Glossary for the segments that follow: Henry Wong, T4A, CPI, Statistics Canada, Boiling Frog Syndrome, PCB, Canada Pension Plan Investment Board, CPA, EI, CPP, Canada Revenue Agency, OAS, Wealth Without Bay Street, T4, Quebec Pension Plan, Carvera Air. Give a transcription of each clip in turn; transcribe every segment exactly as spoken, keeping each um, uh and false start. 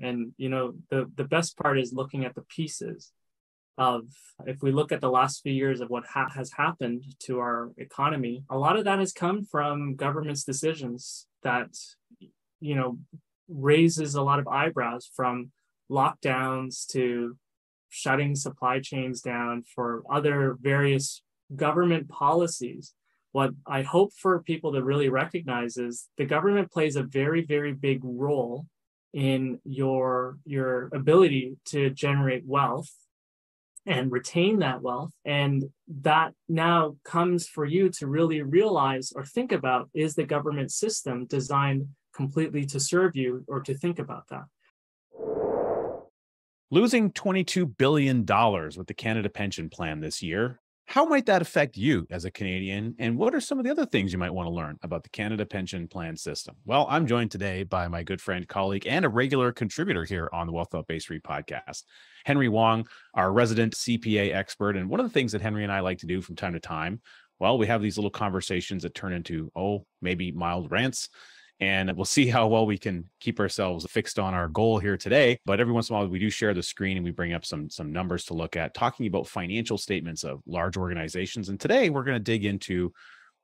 And, you know, the, the best part is looking at the pieces of, if we look at the last few years of what ha- has happened to our economy, a lot of that has come from government's decisions that, you know, raises a lot of eyebrows, from lockdowns to shutting supply chains down for other various government policies. What I hope for people to really recognize is the government plays a very, very big role in your, your ability to generate wealth and retain that wealth. And that now comes for you to really realize or think about, is the government system designed completely to serve you, or to think about that? Losing twenty-two billion dollars with the Canada Pension Plan this year, how might that affect you as a Canadian? And what are some of the other things you might want to learn about the Canada Pension Plan system? Well, I'm joined today by my good friend, colleague, and a regular contributor here on the Wealth Without Bay Street podcast, Henry Wong, our resident C P A expert. And one of the things that Henry and I like to do from time to time, well, we have these little conversations that turn into, oh, maybe mild rants. And we'll see how well we can keep ourselves fixed on our goal here today. But every once in a while, we do share the screen and we bring up some, some numbers to look at, talking about financial statements of large organizations. And today, we're going to dig into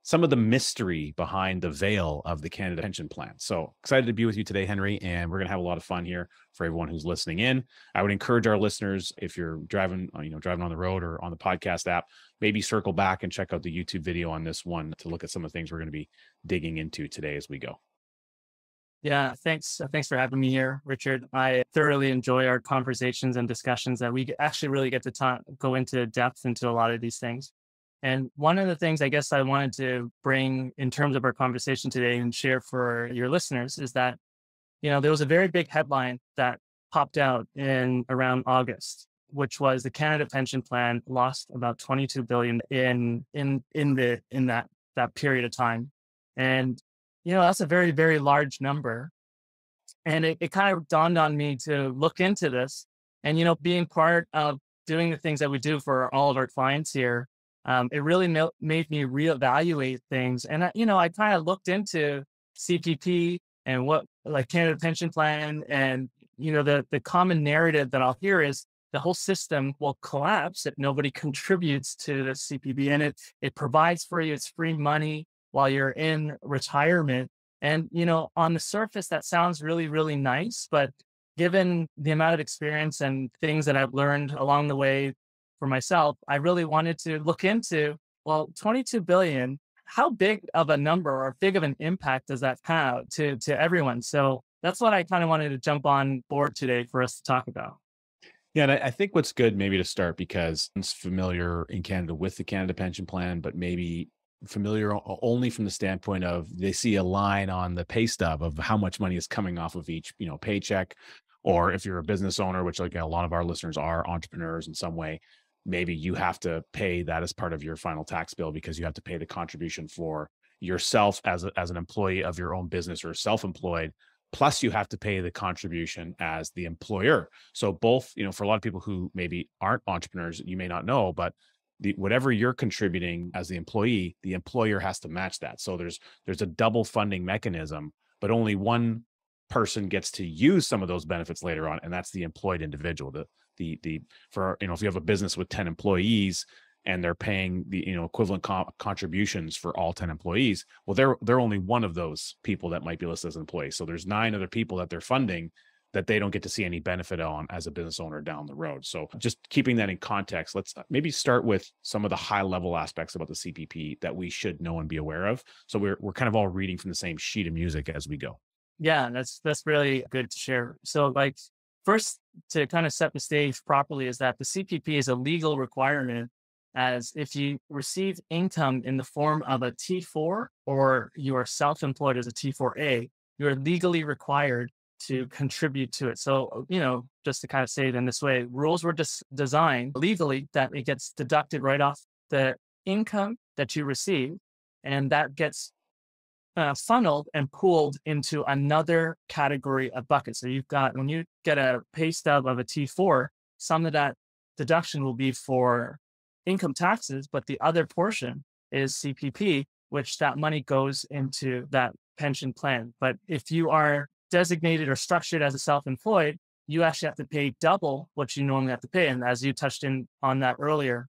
some of the mystery behind the veil of the Canada Pension Plan. So excited to be with you today, Henry, and we're going to have a lot of fun here for everyone who's listening in. I would encourage our listeners, if you're driving, you know, driving on the road or on the podcast app, maybe circle back and check out the YouTube video on this one to look at some of the things we're going to be digging into today as we go. Yeah, thanks. Thanks for having me here, Richard. I thoroughly enjoy our conversations and discussions that we actually really get to ta- go into depth into a lot of these things. And one of the things I guess I wanted to bring in terms of our conversation today and share for your listeners is that, you know, there was a very big headline that popped out in around August, which was the Canada Pension Plan lost about twenty-two billion dollars in in in the in that that period of time. And you know, that's a very, very large number. And it, it kind of dawned on me to look into this and, you know, being part of doing the things that we do for all of our clients here. Um, it really ma- made me reevaluate things. And, I, you know, I kind of looked into C P P and what like Canada Pension Plan, and, you know, the, the common narrative that I'll hear is the whole system will collapse if nobody contributes to the C P P, and it, it provides for you, it's free money while you're in retirement. And, you know, on the surface, that sounds really, really nice. But given the amount of experience and things that I've learned along the way for myself, I really wanted to look into, well, twenty-two billion, how big of a number or big of an impact does that have to, to everyone? So that's what I kind of wanted to jump on board today for us to talk about. Yeah, and I think what's good maybe to start, because it's familiar in Canada with the Canada Pension Plan, but maybe familiar only from the standpoint of they see a line on the pay stub of how much money is coming off of each, you know, paycheck. Or if you're a business owner, which like a lot of our listeners are entrepreneurs in some way, maybe you have to pay that as part of your final tax bill, because you have to pay the contribution for yourself as a, as an employee of your own business or self-employed. Plus, you have to pay the contribution as the employer. So both, you know, for a lot of people who maybe aren't entrepreneurs, you may not know, but The, whatever you're contributing as the employee, the employer has to match that. So there's there's a double funding mechanism, but only one person gets to use some of those benefits later on, and that's the employed individual. The the the for you know if you have a business with ten employees and they're paying the you know equivalent com- contributions for all ten employees, well they're they're only one of those people that might be listed as an employee. So there's nine other people that they're funding that they don't get to see any benefit on as a business owner down the road. So just keeping that in context, let's maybe start with some of the high level aspects about the C P P that we should know and be aware of. So we're we're kind of all reading from the same sheet of music as we go. Yeah, that's that's really good to share. So like first, to kind of set the stage properly, is that the C P P is a legal requirement, as if you receive income in the form of a T four or you are self-employed as a T four A, you are legally required to contribute to it. So, you know, just to kind of say it in this way, rules were dis- designed legally that it gets deducted right off the income that you receive, and that gets uh, funneled and pooled into another category of bucket. So you've got, when you get a pay stub of a T four, some of that deduction will be for income taxes, but the other portion is C P P, which that money goes into that pension plan. But if you are designated or structured as a self-employed, you actually have to pay double what you normally have to pay. And as you touched in on that earlier,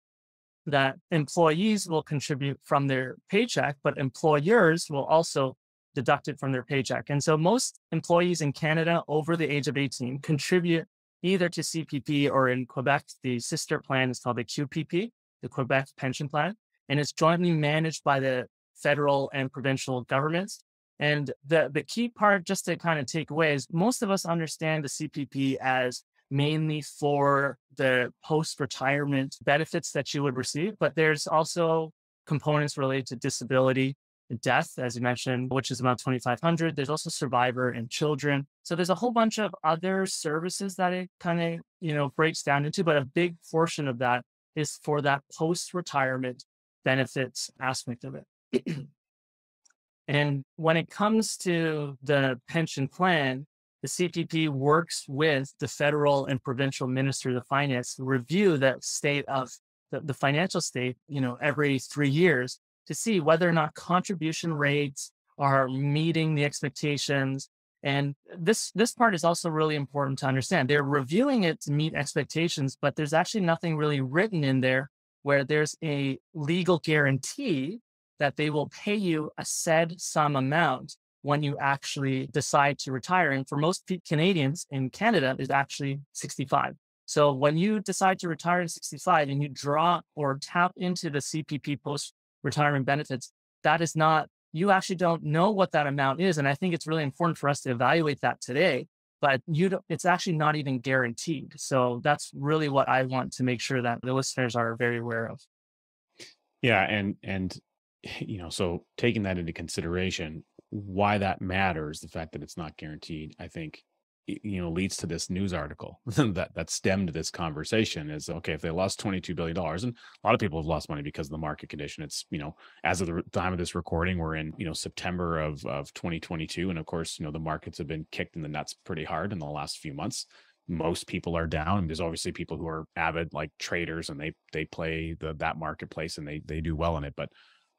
that employees will contribute from their paycheck, but employers will also deduct it from their paycheck. And so most employees in Canada over the age of eighteen contribute either to C P P, or in Quebec, the sister plan is called the Q P P, the Quebec Pension Plan, and it's jointly managed by the federal and provincial governments. And the, the key part, just to kind of take away, is most of us understand the C P P as mainly for the post-retirement benefits that you would receive, but there's also components related to disability, death, as you mentioned, which is about twenty-five hundred. There's also survivor and children. So there's a whole bunch of other services that it kind of, you know, breaks down into, but a big portion of that is for that post-retirement benefits aspect of it. And when it comes to the pension plan, the C P P works with the federal and provincial minister of finance to review that state of the, the financial state, you know, every three years to see whether or not contribution rates are meeting the expectations. And this, this part is also really important to understand. They're reviewing it to meet expectations, but there's actually nothing really written in there where there's a legal guarantee that they will pay you a said sum amount when you actually decide to retire. And for most Canadians in Canada, it's actually sixty-five. So when you decide to retire at sixty-five and you draw or tap into the C P P post-retirement benefits, that is not, you actually don't know what that amount is. And I think it's really important for us to evaluate that today, but you don't, it's actually not even guaranteed. So that's really what I want to make sure that the listeners are very aware of. Yeah. And, and, you know, so taking that into consideration, why that matters, the fact that it's not guaranteed, I think, you know, leads to this news article that, that stemmed this conversation is, okay, if they lost twenty-two billion dollars, and a lot of people have lost money because of the market condition. It's, you know, as of the time of this recording, we're in, you know, September of, of twenty twenty-two. And of course, you know, the markets have been kicked in the nuts pretty hard in the last few months. Most people are down, and there's obviously people who are avid like traders, and they, they play the, that marketplace, and they, they do well in it. But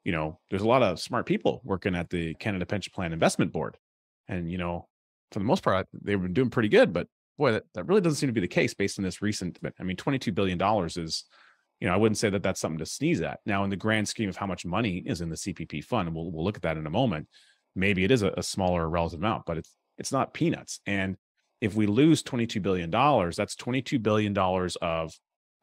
you know, there's a lot of smart people working at the Canada Pension Plan Investment Board. And, you know, for the most part, they've been doing pretty good, but boy, that, that really doesn't seem to be the case based on this recent, but I mean, twenty-two billion dollars is, you know, I wouldn't say that that's something to sneeze at. Now, in the grand scheme of how much money is in the C P P fund, and we'll, we'll look at that in a moment, maybe it is a, a smaller relative amount, but it's, it's not peanuts. And if we lose twenty-two billion dollars, that's twenty-two billion dollars of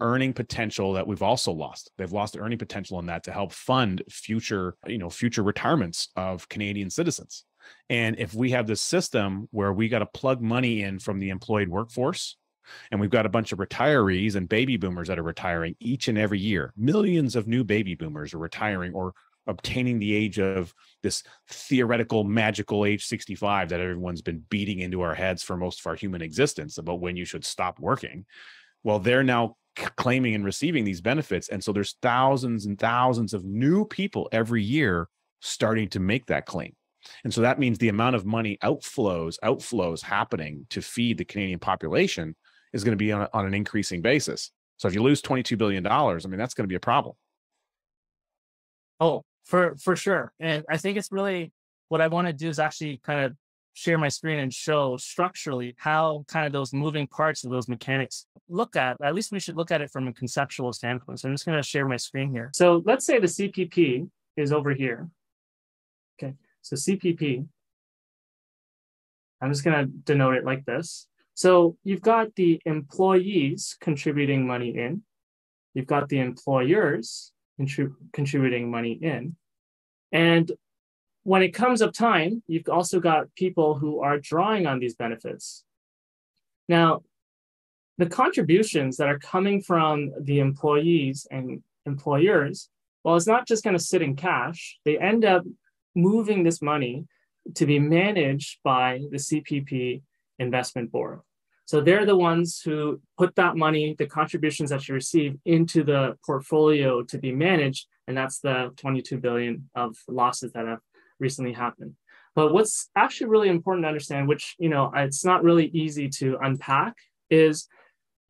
earning potential that we've also lost. They've lost earning potential in that to help fund future, you know, future retirements of Canadian citizens. And if we have this system where we got to plug money in from the employed workforce, and we've got a bunch of retirees and baby boomers that are retiring each and every year, millions of new baby boomers are retiring or obtaining the age of this theoretical magical age sixty-five that everyone's been beating into our heads for most of our human existence about when you should stop working. Well, they're now claiming and receiving these benefits. And so there's thousands and thousands of new people every year starting to make that claim. And so that means the amount of money outflows, outflows happening to feed the Canadian population is going to be on, a, on an increasing basis. So if you lose twenty-two billion dollars, I mean, that's going to be a problem. Oh, for, for sure. And I think it's really, what I want to do is actually kind of share my screen and show structurally how kind of those moving parts of those mechanics look at, at least we should look at it from a conceptual standpoint. So I'm just going to share my screen here. So let's say the C P P is over here. Okay. So C P P, I'm just going to denote it like this. So you've got the employees contributing money in, you've got the employers contrib- contributing money in, and when it comes up time, you've also got people who are drawing on these benefits. Now, the contributions that are coming from the employees and employers, well, it's not just going to sit in cash. They end up moving this money to be managed by the C P P Investment Board. So they're the ones who put that money, the contributions that you receive, into the portfolio to be managed. And that's the twenty-two billion dollars of losses that have recently happened. But what's actually really important to understand, which, you know, it's not really easy to unpack, is,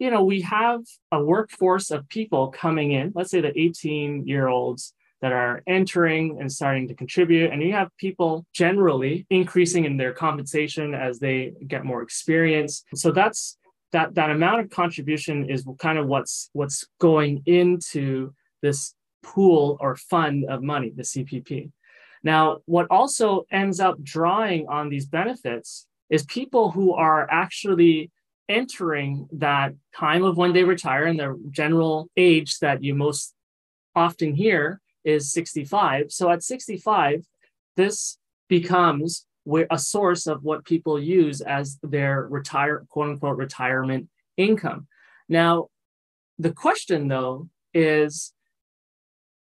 you know, we have a workforce of people coming in, let's say the eighteen year olds that are entering and starting to contribute. And you have people generally increasing in their compensation as they get more experience. So that's that that amount of contribution is kind of what's what's going into this pool or fund of money, the C P P. Now, what also ends up drawing on these benefits is people who are actually entering that time of when they retire, and the general age that you most often hear is sixty-five. So at sixty-five, this becomes a source of what people use as their retire, quote unquote, retirement income. Now, the question though is,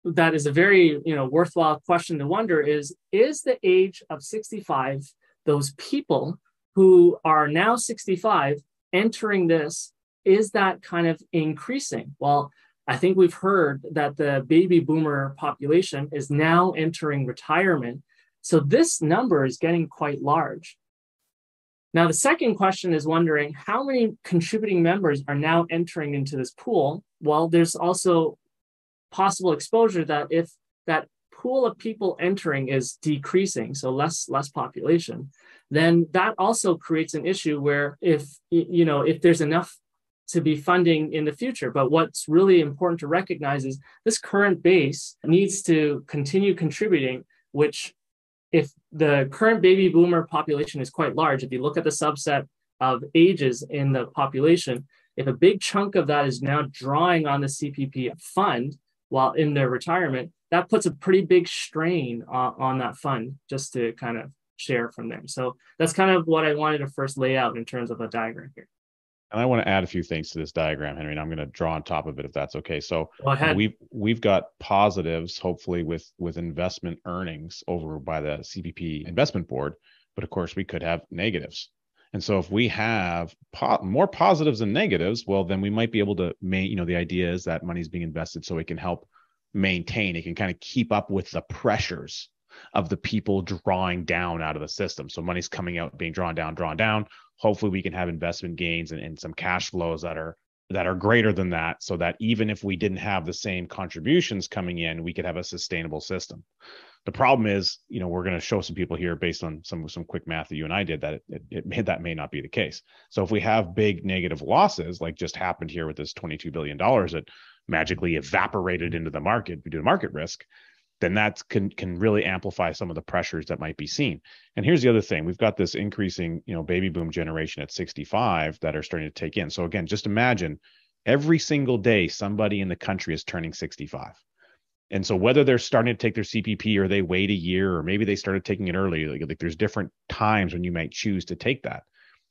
that is a very you know worthwhile question to wonder is, is the age of sixty-five, those people who are now sixty-five entering this, is that kind of increasing? Well, I think we've heard that the baby boomer population is now entering retirement. So this number is getting quite large. Now, the second question is wondering how many contributing members are now entering into this pool? Well, there's also possible exposure that if that pool of people entering is decreasing, so less less population, then that also creates an issue where if, you know, if there's enough to be funding in the future. But what's really important to recognize is this current base needs to continue contributing, which if the current baby boomer population is quite large, if you look at the subset of ages in the population, if a big chunk of that is now drawing on the C P P fund while in their retirement, that puts a pretty big strain on, on that fund, just to kind of share from them. So that's kind of what I wanted to first lay out in terms of a diagram here. And I want to add a few things to this diagram, Henry, and I'm going to draw on top of it if that's okay. So we've, we've got positives, hopefully, with, with investment earnings over by the C P P investment board, but of course we could have negatives. And so if we have po more positives than negatives, well, then we might be able to, ma you know, the idea is that money is being invested so it can help maintain, it can kind of keep up with the pressures of the people drawing down out of the system. So money's coming out, being drawn down, drawn down. Hopefully we can have investment gains and, and some cash flows that are that are greater than that, so that even if we didn't have the same contributions coming in, we could have a sustainable system. The problem is, you know, we're going to show some people here based on some some quick math that you and I did that it, it may, that may not be the case. So if we have big negative losses, like just happened here with this twenty-two billion dollars that magically evaporated into the market due to market risk, then that can, can really amplify some of the pressures that might be seen. And here's the other thing. We've got this increasing, you know, baby boom generation at sixty-five that are starting to take in. So again, just imagine every single day somebody in the country is turning sixty-five. And so whether they're starting to take their C P P or they wait a year, or maybe they started taking it early, like, like there's different times when you might choose to take that.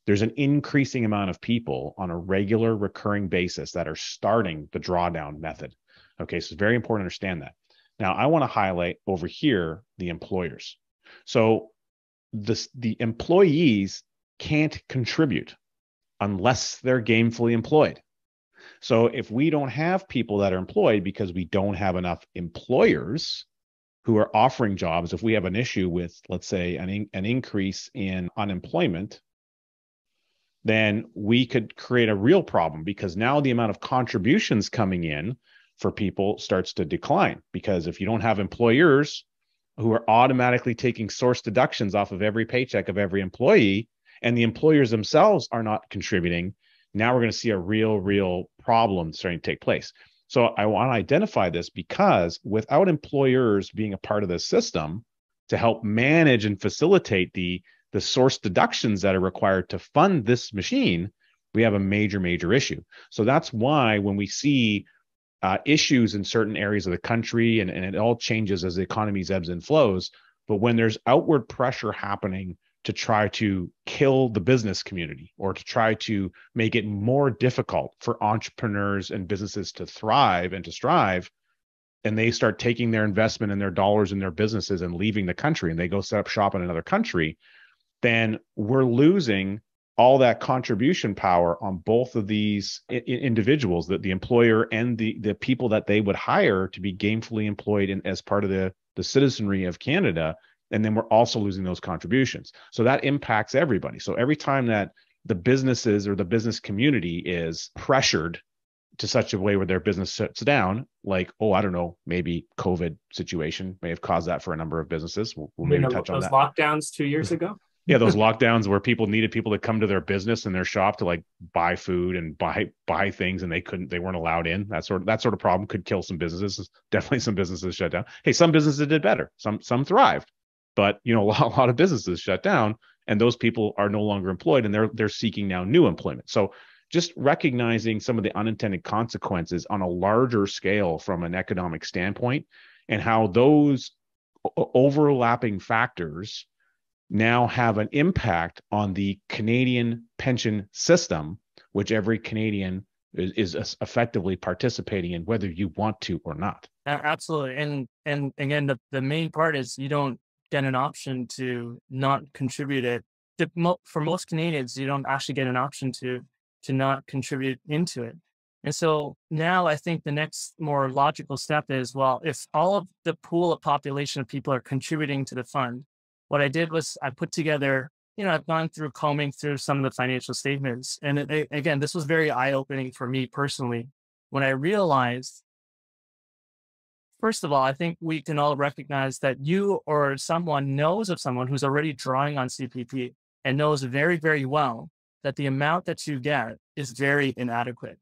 There's an increasing amount of people on a regular recurring basis that are starting the drawdown method. Okay, so it's very important to understand that. Now, I want to highlight over here the employers. So the, the employees can't contribute unless they're gainfully employed. So if we don't have people that are employed because we don't have enough employers who are offering jobs, if we have an issue with, let's say, an, in, an increase in unemployment, then we could create a real problem, because now the amount of contributions coming in for people starts to decline, because if you don't have employers who are automatically taking source deductions off of every paycheck of every employee, and the employers themselves are not contributing, now we're going to see a real, real problem starting to take place. So I want to identify this, because without employers being a part of the system to help manage and facilitate the, the source deductions that are required to fund this machine, we have a major, major issue. So that's why when we see Uh, issues in certain areas of the country, and, and it all changes as the economy's ebbs and flows. But when there's outward pressure happening to try to kill the business community, or to try to make it more difficult for entrepreneurs and businesses to thrive and to strive, and they start taking their investment and their dollars in their businesses and leaving the country, and they go set up shop in another country, then we're losing all that contribution power on both of these individuals, that the employer and the, the people that they would hire to be gainfully employed in, as part of the, the citizenry of Canada. And then we're also losing those contributions. So that impacts everybody. So every time that the businesses or the business community is pressured to such a way where their business shuts down, like, oh, I don't know, maybe COVID situation may have caused that for a number of businesses. We'll, we'll maybe touch on that. Those lockdowns two years ago. yeah, those lockdowns where people needed people to come to their business and their shop to like buy food and buy buy things, and they couldn't, they weren't allowed in. That sort of that sort of problem could kill some businesses. Definitely, some businesses shut down. Hey, some businesses did better. Some some thrived, but you know, a lot, a lot of businesses shut down, and those people are no longer employed, and they're they're seeking now new employment. So just recognizing some of the unintended consequences on a larger scale from an economic standpoint, and how those overlapping factors now have an impact on the Canadian pension system, which every Canadian is, is effectively participating in, whether you want to or not. Absolutely. And and again, the, the main part is you don't get an option to not contribute it. For most Canadians, you don't actually get an option to to not contribute into it. And so now I think the next more logical step is, well, if all of the pool of population of people are contributing to the fund, what I did was I put together, you know, I've gone through combing through some of the financial statements. And it, again, this was very eye-opening for me personally, when I realized, first of all, I think we can all recognize that you or someone knows of someone who's already drawing on C P P and knows very, very well that the amount that you get is very inadequate.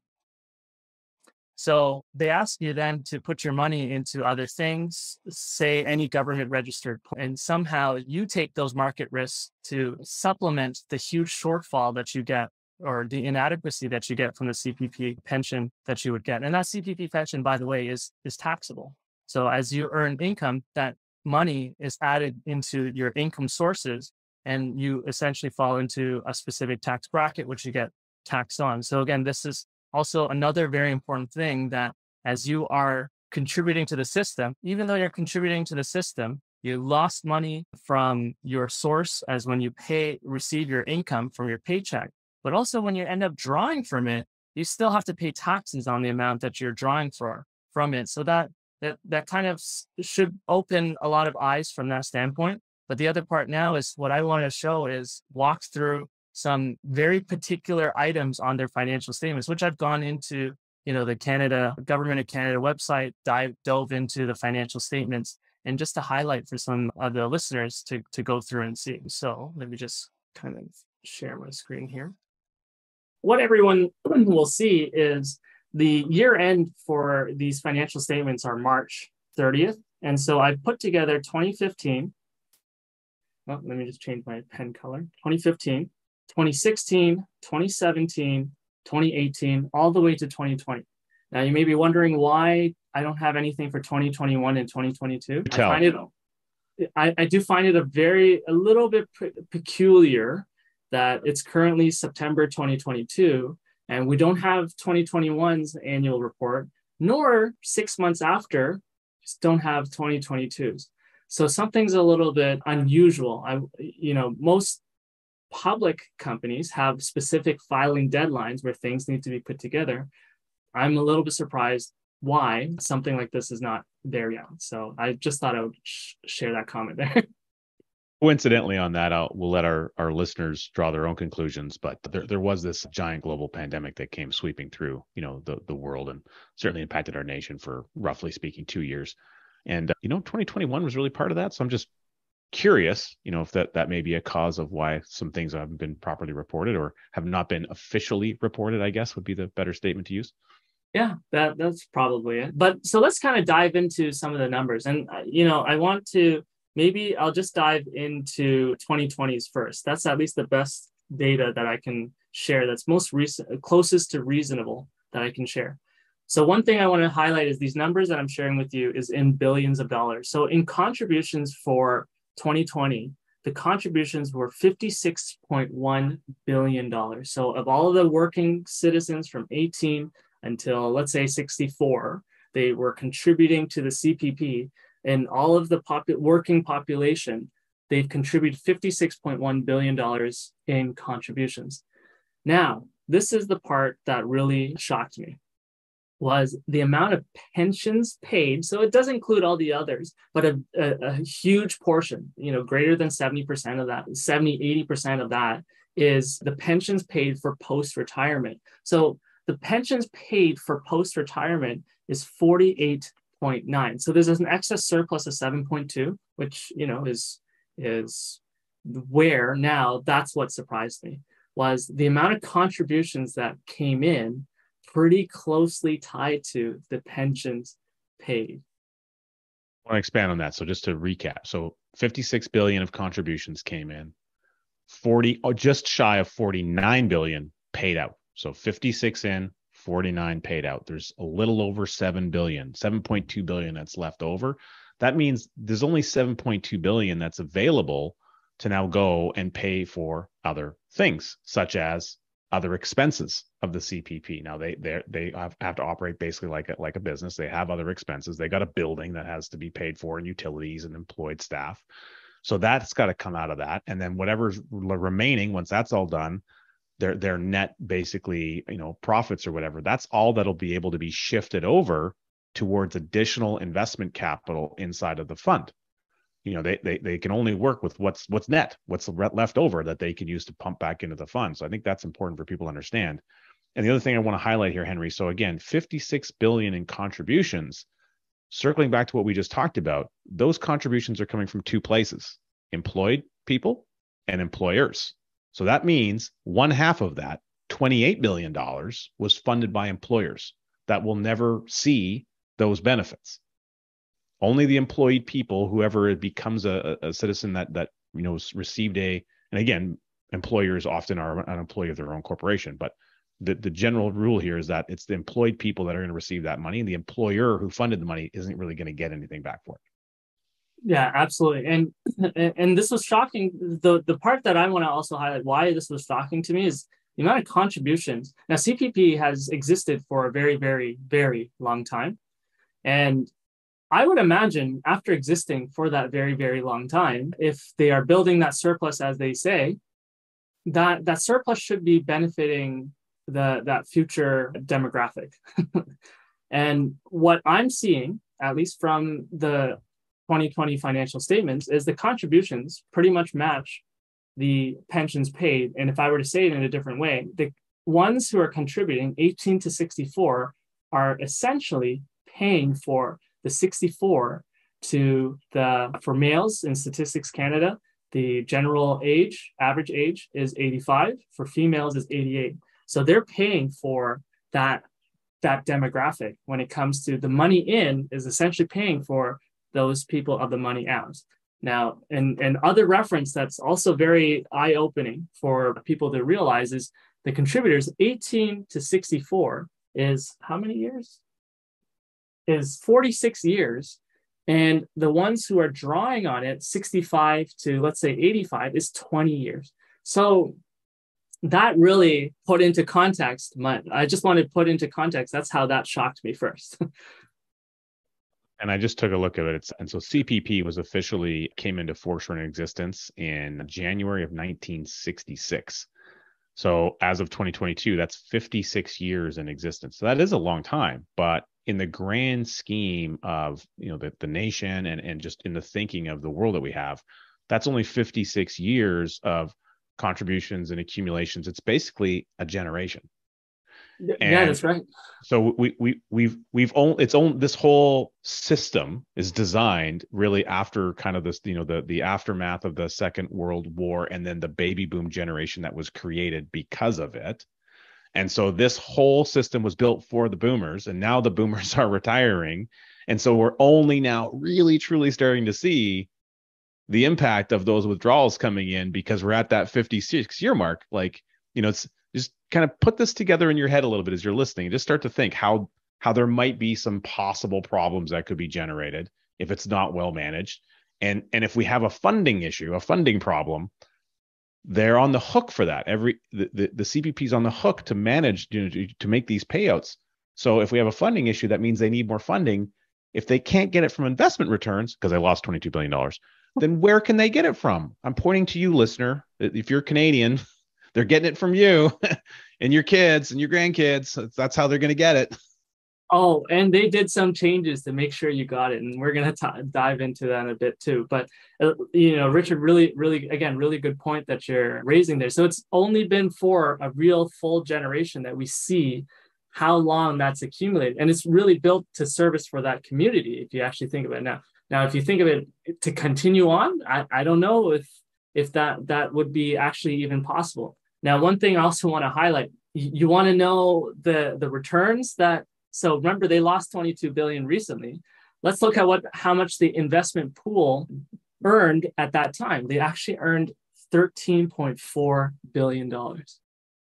So they ask you then to put your money into other things, say any government registered, and somehow you take those market risks to supplement the huge shortfall that you get or the inadequacy that you get from the C P P pension that you would get. And that C P P pension, by the way, is, is taxable. So as you earn income, that money is added into your income sources, and you essentially fall into a specific tax bracket, which you get taxed on. So again, this is also another very important thing, that as you are contributing to the system, even though you're contributing to the system, you lost money from your source as when you pay, receive your income from your paycheck. But also when you end up drawing from it, you still have to pay taxes on the amount that you're drawing for from it. So that, that, that kind of should open a lot of eyes from that standpoint. But the other part now is what I want to show is walk through some very particular items on their financial statements, which I've gone into, you know, the Canada, Government of Canada website, dive, dove into the financial statements, and just to highlight for some of the listeners to, to go through and see. So let me just kind of share my screen here. What everyone will see is the year end for these financial statements are March thirtieth. And so I put together twenty fifteen. Oh, let me just change my pen color, twenty fifteen. twenty sixteen, twenty seventeen, twenty eighteen, all the way to twenty twenty. Now you may be wondering why I don't have anything for twenty twenty-one and twenty twenty-two. I find it, I, I do find it a very, a little bit pre- peculiar that it's currently September twenty twenty-two, and we don't have twenty twenty-one's annual report, nor six months after, just don't have twenty twenty-two's. So something's a little bit unusual. I, you know, most public companies have specific filing deadlines where things need to be put together. I'm a little bit surprised why something like this is not there yet. So I just thought I would sh- share that comment there. Coincidentally on that, I'll, we'll let our, our listeners draw their own conclusions, but there, there was this giant global pandemic that came sweeping through, you know, the, the world, and certainly impacted our nation for, roughly speaking, two years. And, uh, you know, twenty twenty-one was really part of that. So I'm just curious, you know, if that, that may be a cause of why some things haven't been properly reported or have not been officially reported, I guess would be the better statement to use. Yeah, that, that's probably it. But so let's kind of dive into some of the numbers. And, you know, I want to, maybe I'll just dive into twenty twenty's first. That's at least the best data that I can share. That's most recent, closest to reasonable that I can share. So one thing I want to highlight is these numbers that I'm sharing with you is in billions of dollars. So in contributions for twenty twenty, the contributions were fifty-six point one billion dollars. So of all of the working citizens from eighteen until, let's say, sixty-four, they were contributing to the C P P, and all of the popu- working population, they've contributed fifty-six point one billion dollars in contributions. Now, this is the part that really shocked me, was the amount of pensions paid. So it does include all the others, but a, a, a huge portion, you know, greater than seventy percent of that, seventy, eighty percent of that is the pensions paid for post-retirement. So the pensions paid for post-retirement is forty-eight point nine. So there's an excess surplus of seven point two, which, you know, is, is where now that's what surprised me was the amount of contributions that came in pretty closely tied to the pensions paid. I want to expand on that. So just to recap, so fifty-six billion of contributions came in, forty, oh, just shy of forty-nine billion paid out. So fifty-six in, forty-nine paid out. There's a little over seven billion, seven point two billion that's left over. That means there's only seven point two billion that's available to now go and pay for other things, such as other expenses of the C P P. Now they they they have to operate basically like a, like a business. They have other expenses. They got a building that has to be paid for and utilities and employed staff. So that's got to come out of that. And then whatever's remaining, once that's all done, their their net basically, you know, profits or whatever, that's all that'll be able to be shifted over towards additional investment capital inside of the fund. You know, they, they they can only work with what's what's net, what's left over that they can use to pump back into the fund. So I think that's important for people to understand. And the other thing I want to highlight here, Henry, so again, fifty-six billion dollars in contributions, circling back to what we just talked about, those contributions are coming from two places, employed people and employers. So that means one half of that, twenty-eight billion dollars, was funded by employers that will never see those benefits. Only the employed people, whoever becomes a, a citizen that that you know received a, and again, employers often are an employee of their own corporation, but the, the general rule here is that it's the employed people that are going to receive that money, and the employer who funded the money isn't really going to get anything back for it. Yeah, absolutely. And and this was shocking. The the part that I want to also highlight why this was shocking to me is the amount of contributions. Now, C P P has existed for a very, very, very long time. And I would imagine after existing for that very, very long time, if they are building that surplus, as they say, that, that surplus should be benefiting the that future demographic. And what I'm seeing, at least from the twenty twenty financial statements, is the contributions pretty much match the pensions paid. And if I were to say it in a different way, the ones who are contributing eighteen to sixty-four are essentially paying for the sixty-four to the, for males in Statistics Canada, the general age, average age is eighty-five, for females is eighty-eight. So they're paying for that, that demographic when it comes to the money in is essentially paying for those people of the money out. Now, and, and other reference that's also very eye-opening for people to realize is the contributors eighteen to sixty-four is how many years? Is forty-six years, and the ones who are drawing on it, sixty-five to let's say eighty-five, is twenty years. So that really put into context, my, I just wanted to put into context, that's how that shocked me first. And I just took a look at it. It's, and so C P P was officially, came into force and existence in January of nineteen sixty-six. So as of twenty twenty-two, that's fifty-six years in existence. So that is a long time, but in the grand scheme of, you know, the, the nation and, and just in the thinking of the world that we have, that's only fifty-six years of contributions and accumulations. It's basically a generation. Yeah, and that's right. So we we we've we've only it's only this whole system is designed really after kind of this, you know, the the aftermath of the Second World War and then the baby boom generation that was created because of it. And so this whole system was built for the boomers, and now the boomers are retiring. And so we're only now really, truly starting to see the impact of those withdrawals coming in because we're at that fifty-six year mark. Like, you know, it's just kind of put this together in your head a little bit as you're listening. Just start to think how, how there might be some possible problems that could be generated if it's not well managed. And, and if we have a funding issue, a funding problem, they're on the hook for that. Every the, the, the C P P is on the hook to manage, you know, to, to make these payouts. So if we have a funding issue, that means they need more funding. If they can't get it from investment returns, because they lost twenty-two billion dollars, then where can they get it from? I'm pointing to you, listener. If you're Canadian, they're getting it from you and your kids and your grandkids. That's how they're going to get it. Oh, and they did some changes to make sure you got it. And we're going to dive into that in a bit too. But, uh, you know, Richard, really, really, again, really good point that you're raising there. So it's only been for a real full generation that we see how long that's accumulated. And it's really built to service for that community, if you actually think of it now. Now, if you think of it to continue on, I, I don't know if if that that would be actually even possible. Now, one thing I also want to highlight, you want to know the, the returns that, so remember they lost twenty-two billion dollars recently. Let's look at what how much the investment pool earned at that time. They actually earned thirteen point four billion dollars.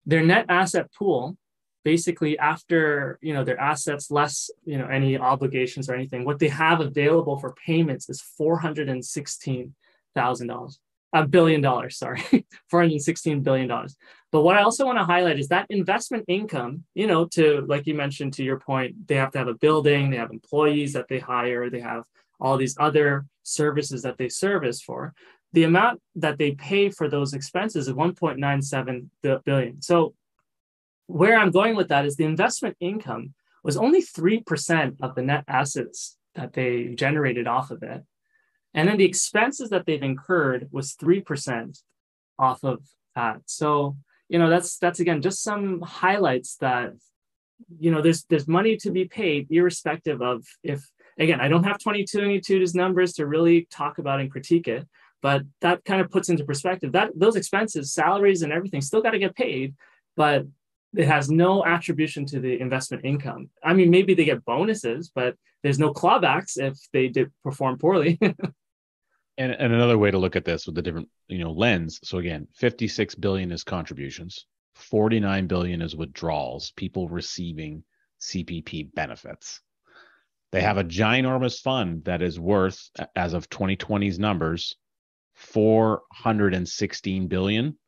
Their net asset pool, basically after, you know, their assets, less, you know, any obligations or anything, what they have available for payments is four hundred sixteen thousand dollars. A billion dollars, sorry, four hundred sixteen billion dollars. But what I also want to highlight is that investment income, you know, to, like you mentioned, to your point, they have to have a building, they have employees that they hire, they have all these other services that they service for. The amount that they pay for those expenses is one point nine seven billion dollars. So where I'm going with that is the investment income was only three percent of the net assets that they generated off of it. And then the expenses that they've incurred was three percent off of that. So, you know, that's, that's again, just some highlights that, you know, there's, there's money to be paid irrespective of if, again, I don't have twenty twenty-two's numbers to really talk about and critique it, but that kind of puts into perspective that those expenses, salaries and everything still got to get paid, but it has no attribution to the investment income. I mean, maybe they get bonuses, but there's no clawbacks if they did perform poorly. And, and another way to look at this with a different, you know, lens. So again, fifty-six billion is contributions, forty-nine billion is withdrawals, people receiving C P P benefits. They have a ginormous fund that is worth, as of twenty twenty's numbers, four hundred sixteen billion,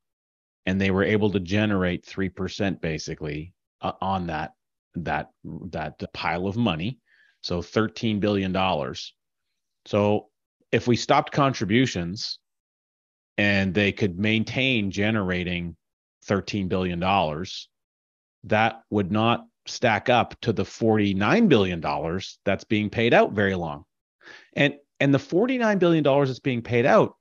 and they were able to generate three percent basically uh, on that that that pile of money, so thirteen billion dollars. So if we stopped contributions and they could maintain generating thirteen billion dollars, that would not stack up to the forty-nine billion dollars that's being paid out very long. And, and the forty-nine billion dollars that's being paid out,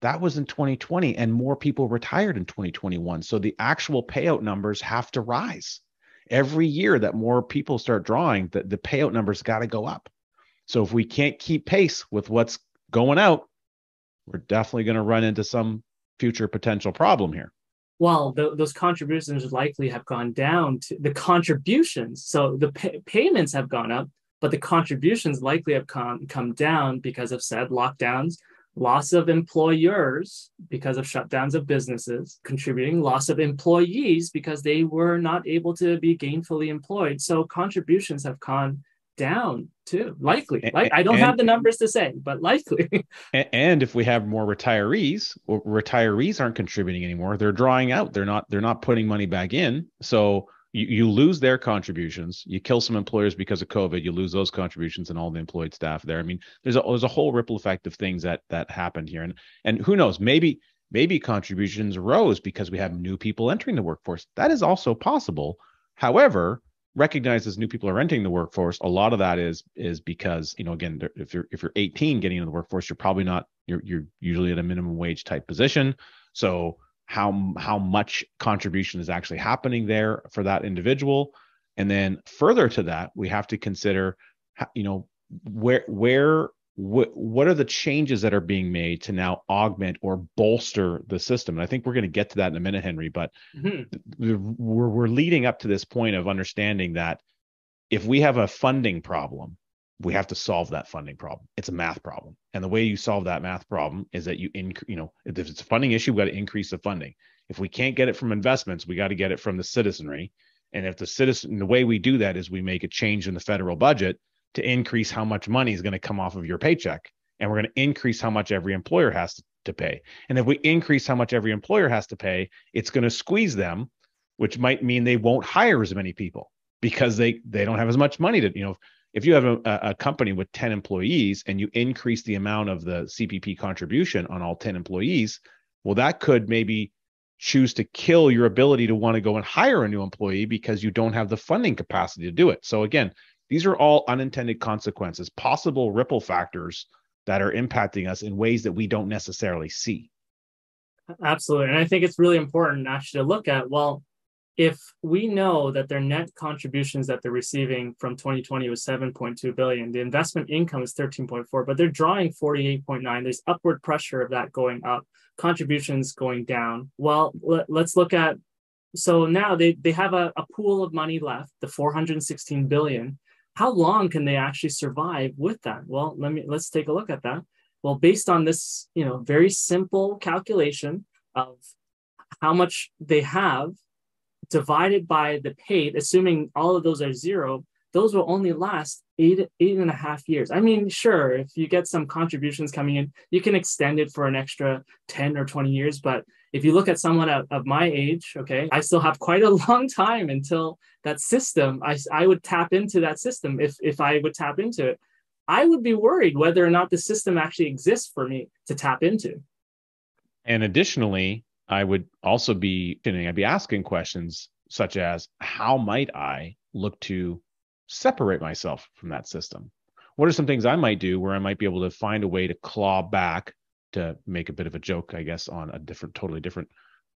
that was in twenty twenty, and more people retired in twenty twenty-one. So the actual payout numbers have to rise. Every year that more people start drawing, the, the payout numbers got to go up. So if we can't keep pace with what's going out, we're definitely going to run into some future potential problem here. Well, the, those contributions likely have gone down to the contributions. So the pay, payments have gone up, but the contributions likely have come, come down because of said lockdowns, loss of employers because of shutdowns of businesses, contributing loss of employees because they were not able to be gainfully employed. So contributions have gone down too, likely. Like, I don't and, have the numbers to say, but likely. And if we have more retirees, retirees aren't contributing anymore. They're drawing out. They're not, they're not putting money back in. So you, you lose their contributions. You kill some employers because of COVID. You lose those contributions and all the employed staff there. I mean, there's a, there's a whole ripple effect of things that that happened here. And and who knows, maybe maybe contributions rose because we have new people entering the workforce. That is also possible. However, recognize as new people are entering the workforce, a lot of that is is because, you know, again, if you're if you're eighteen getting into the workforce, you're probably not you're you're usually at a minimum wage type position. So how how much contribution is actually happening there for that individual. And then further to that, we have to consider, you know, where, where, wh- what are the changes that are being made to now augment or bolster the system? And I think we're going to get to that in a minute, Henry, but mm-hmm. we're, we're leading up to this point of understanding that if we have a funding problem, we have to solve that funding problem. It's a math problem. And the way you solve that math problem is that you, inc- you know, if it's a funding issue, we've got to increase the funding. If we can't get it from investments, we got to get it from the citizenry. And if the citizen, the way we do that is we make a change in the federal budget to increase how much money is going to come off of your paycheck. And we're going to increase how much every employer has to pay. And if we increase how much every employer has to pay, it's going to squeeze them, which might mean they won't hire as many people because they, they don't have as much money to, you know, if you have a, a company with ten employees and you increase the amount of the C P P contribution on all ten employees, well, that could maybe choose to kill your ability to want to go and hire a new employee because you don't have the funding capacity to do it. So again, these are all unintended consequences, possible ripple factors that are impacting us in ways that we don't necessarily see. Absolutely. And I think it's really important actually to look at, well, if we know that their net contributions that they're receiving from twenty twenty was seven point two billion, the investment income is thirteen point four, but they're drawing forty-eight point nine. There's upward pressure of that going up. contributions going down. Well, let, let's look at, so now they, they have a, a pool of money left, the four hundred sixteen billion. How long can they actually survive with that? Well, let me, let's take a look at that. Well, based on this, you know, very simple calculation of how much they have divided by the paid, assuming all of those are zero, those will only last eight, eight and a half years. I mean, sure, if you get some contributions coming in, you can extend it for an extra ten or twenty years. But if you look at someone of, of my age, okay, I still have quite a long time until that system, I, I would tap into that system. If, if I would tap into it, I would be worried whether or not the system actually exists for me to tap into. And additionally, I would also be, I'd be asking questions such as, how might I look to separate myself from that system? What are some things I might do where I might be able to find a way to claw back, to make a bit of a joke, I guess, on a different, totally different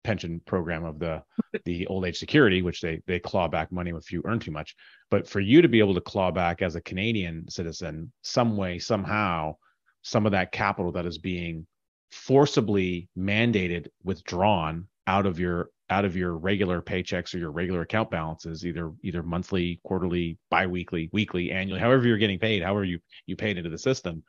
pension program of the, the old age security, which they, they claw back money if you earn too much. But for you to be able to claw back as a Canadian citizen, some way, somehow, some of that capital that is being forcibly mandated, withdrawn out of your out of your regular paychecks or your regular account balances, either either monthly, quarterly, biweekly, weekly, annually, however you're getting paid, however you, you paid into the system,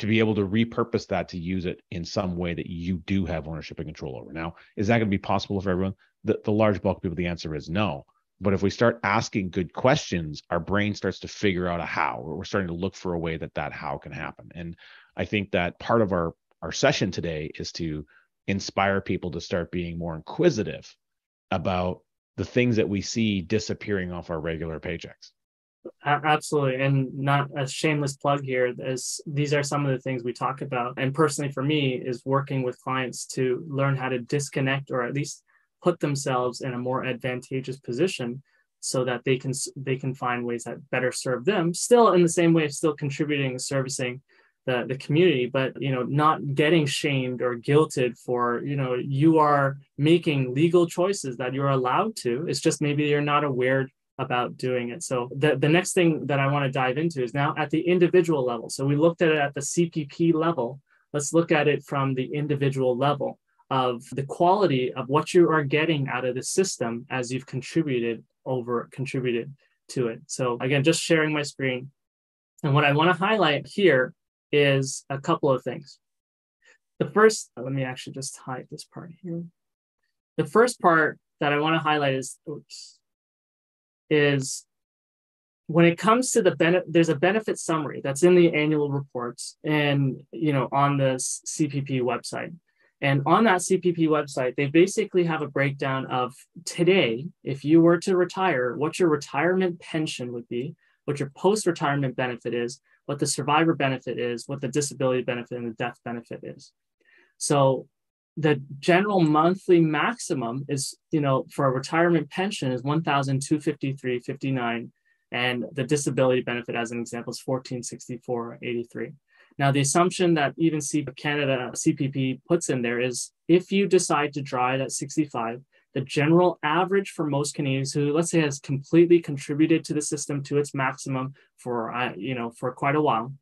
to be able to repurpose that to use it in some way that you do have ownership and control over. Now, is that going to be possible for everyone? The, the large bulk of people, the answer is no. But if we start asking good questions, our brain starts to figure out a how, or we're starting to look for a way that that how can happen. And I think that part of our Our session today is to inspire people to start being more inquisitive about the things that we see disappearing off our regular paychecks. Absolutely. And not a shameless plug here, as these are some of the things we talk about. And personally for me is working with clients to learn how to disconnect, or at least put themselves in a more advantageous position so that they can they can find ways that better serve them, still in the same way of still contributing, servicing The, the community, but, you know, not getting shamed or guilted for, you know, you are making legal choices that you're allowed to. It's just maybe you're not aware about doing it. So the, the next thing that I want to dive into is now at the individual level. So we looked at it at the C P P level. Let's look at it from the individual level of the quality of what you are getting out of the system as you've contributed over contributed to it. So again, just sharing my screen. And what I want to highlight here is a couple of things. The first, let me actually just hide this part here. The first part that I want to highlight is, oops, is when it comes to the benefit, there's a benefit summary that's in the annual reports and, you know, on the C P P website. And on that C P P website, they basically have a breakdown of today, if you were to retire, what your retirement pension would be, what your post-retirement benefit is, what the survivor benefit is, what the disability benefit and the death benefit is. So the general monthly maximum is, you know, for a retirement pension is one thousand two hundred fifty-three dollars and fifty-nine cents, and the disability benefit, as an example, is one thousand four hundred sixty-four dollars and eighty-three cents. Now, the assumption that even Canada C P P puts in there is if you decide to drive at sixty-five, the general average for most Canadians who, let's say, has completely contributed to the system to its maximum for, uh, you know, for quite a while.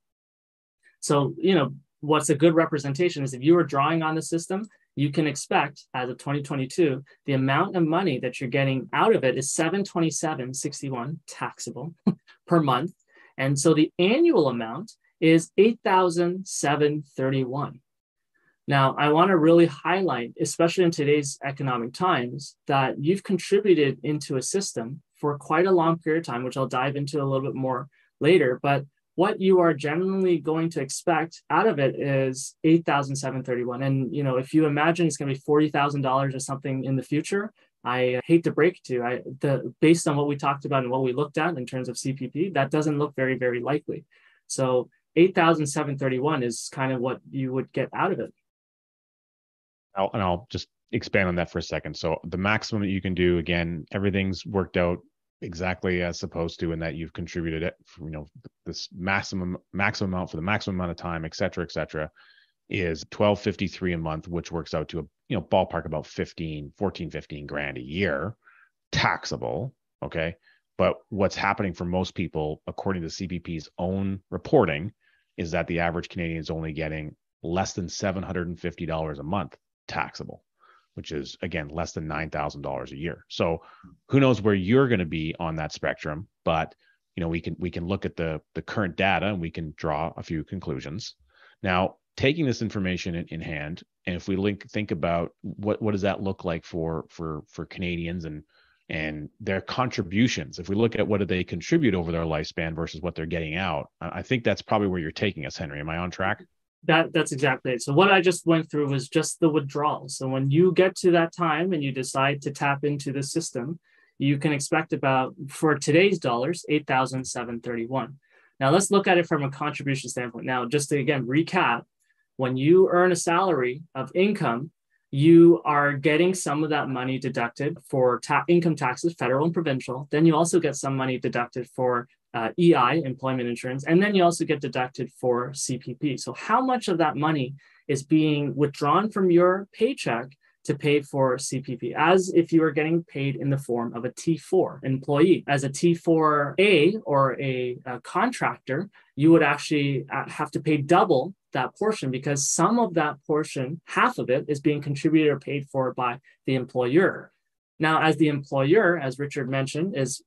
So, you know, what's a good representation is if you are drawing on the system, you can expect as of twenty twenty-two, the amount of money that you're getting out of it is seven hundred twenty-seven dollars and sixty-one cents taxable per month. And so the annual amount is eight thousand seven hundred thirty-one dollars. Now, I want to really highlight, especially in today's economic times, that you've contributed into a system for quite a long period of time, which I'll dive into a little bit more later. But what you are generally going to expect out of it is eight thousand seven hundred thirty-one dollars. And, you know, if you imagine it's going to be forty thousand dollars or something in the future, I hate to break it to you, I, the, based on what we talked about and what we looked at in terms of C P P, that doesn't look very, very likely. So eight thousand seven hundred thirty-one dollars is kind of what you would get out of it. I'll, and I'll just expand on that for a second. So the maximum that you can do, again, everything's worked out exactly as supposed to, in that you've contributed it, you know, this maximum maximum amount for the maximum amount of time, et cetera, et cetera, is twelve fifty-three a month, which works out to a, you know, ballpark about fifteen, fourteen, fifteen grand a year taxable. Okay. But what's happening for most people, according to C P P's own reporting, is that the average Canadian is only getting less than seven hundred fifty dollars a month taxable, which is, again, less than nine thousand dollars a year. So who knows where you're going to be on that spectrum, but you know, we can, we can look at the, the current data and we can draw a few conclusions. Now, taking this information in, in hand, and if we link, think about what, what does that look like for, for, for Canadians and, and their contributions, if we look at what do they contribute over their lifespan versus what they're getting out, I think that's probably where you're taking us, Henry. Am I on track? That that's exactly it. So what I just went through was just the withdrawals. So when you get to that time and you decide to tap into the system, you can expect about, for today's dollars, eight thousand seven hundred thirty-one dollars. Now let's look at it from a contribution standpoint. Now, just to, again, recap, when you earn a salary of income, you are getting some of that money deducted for ta- income taxes, federal and provincial. Then you also get some money deducted for uh, E I, employment insurance, and then you also get deducted for C P P. So how much of that money is being withdrawn from your paycheck to pay for C P P, as if you are getting paid in the form of a T four employee? As a T four A or a, a contractor, you would actually have to pay double that portion, because some of that portion, half of it, is being contributed or paid for by the employer. Now, as the employer, as Richard mentioned, is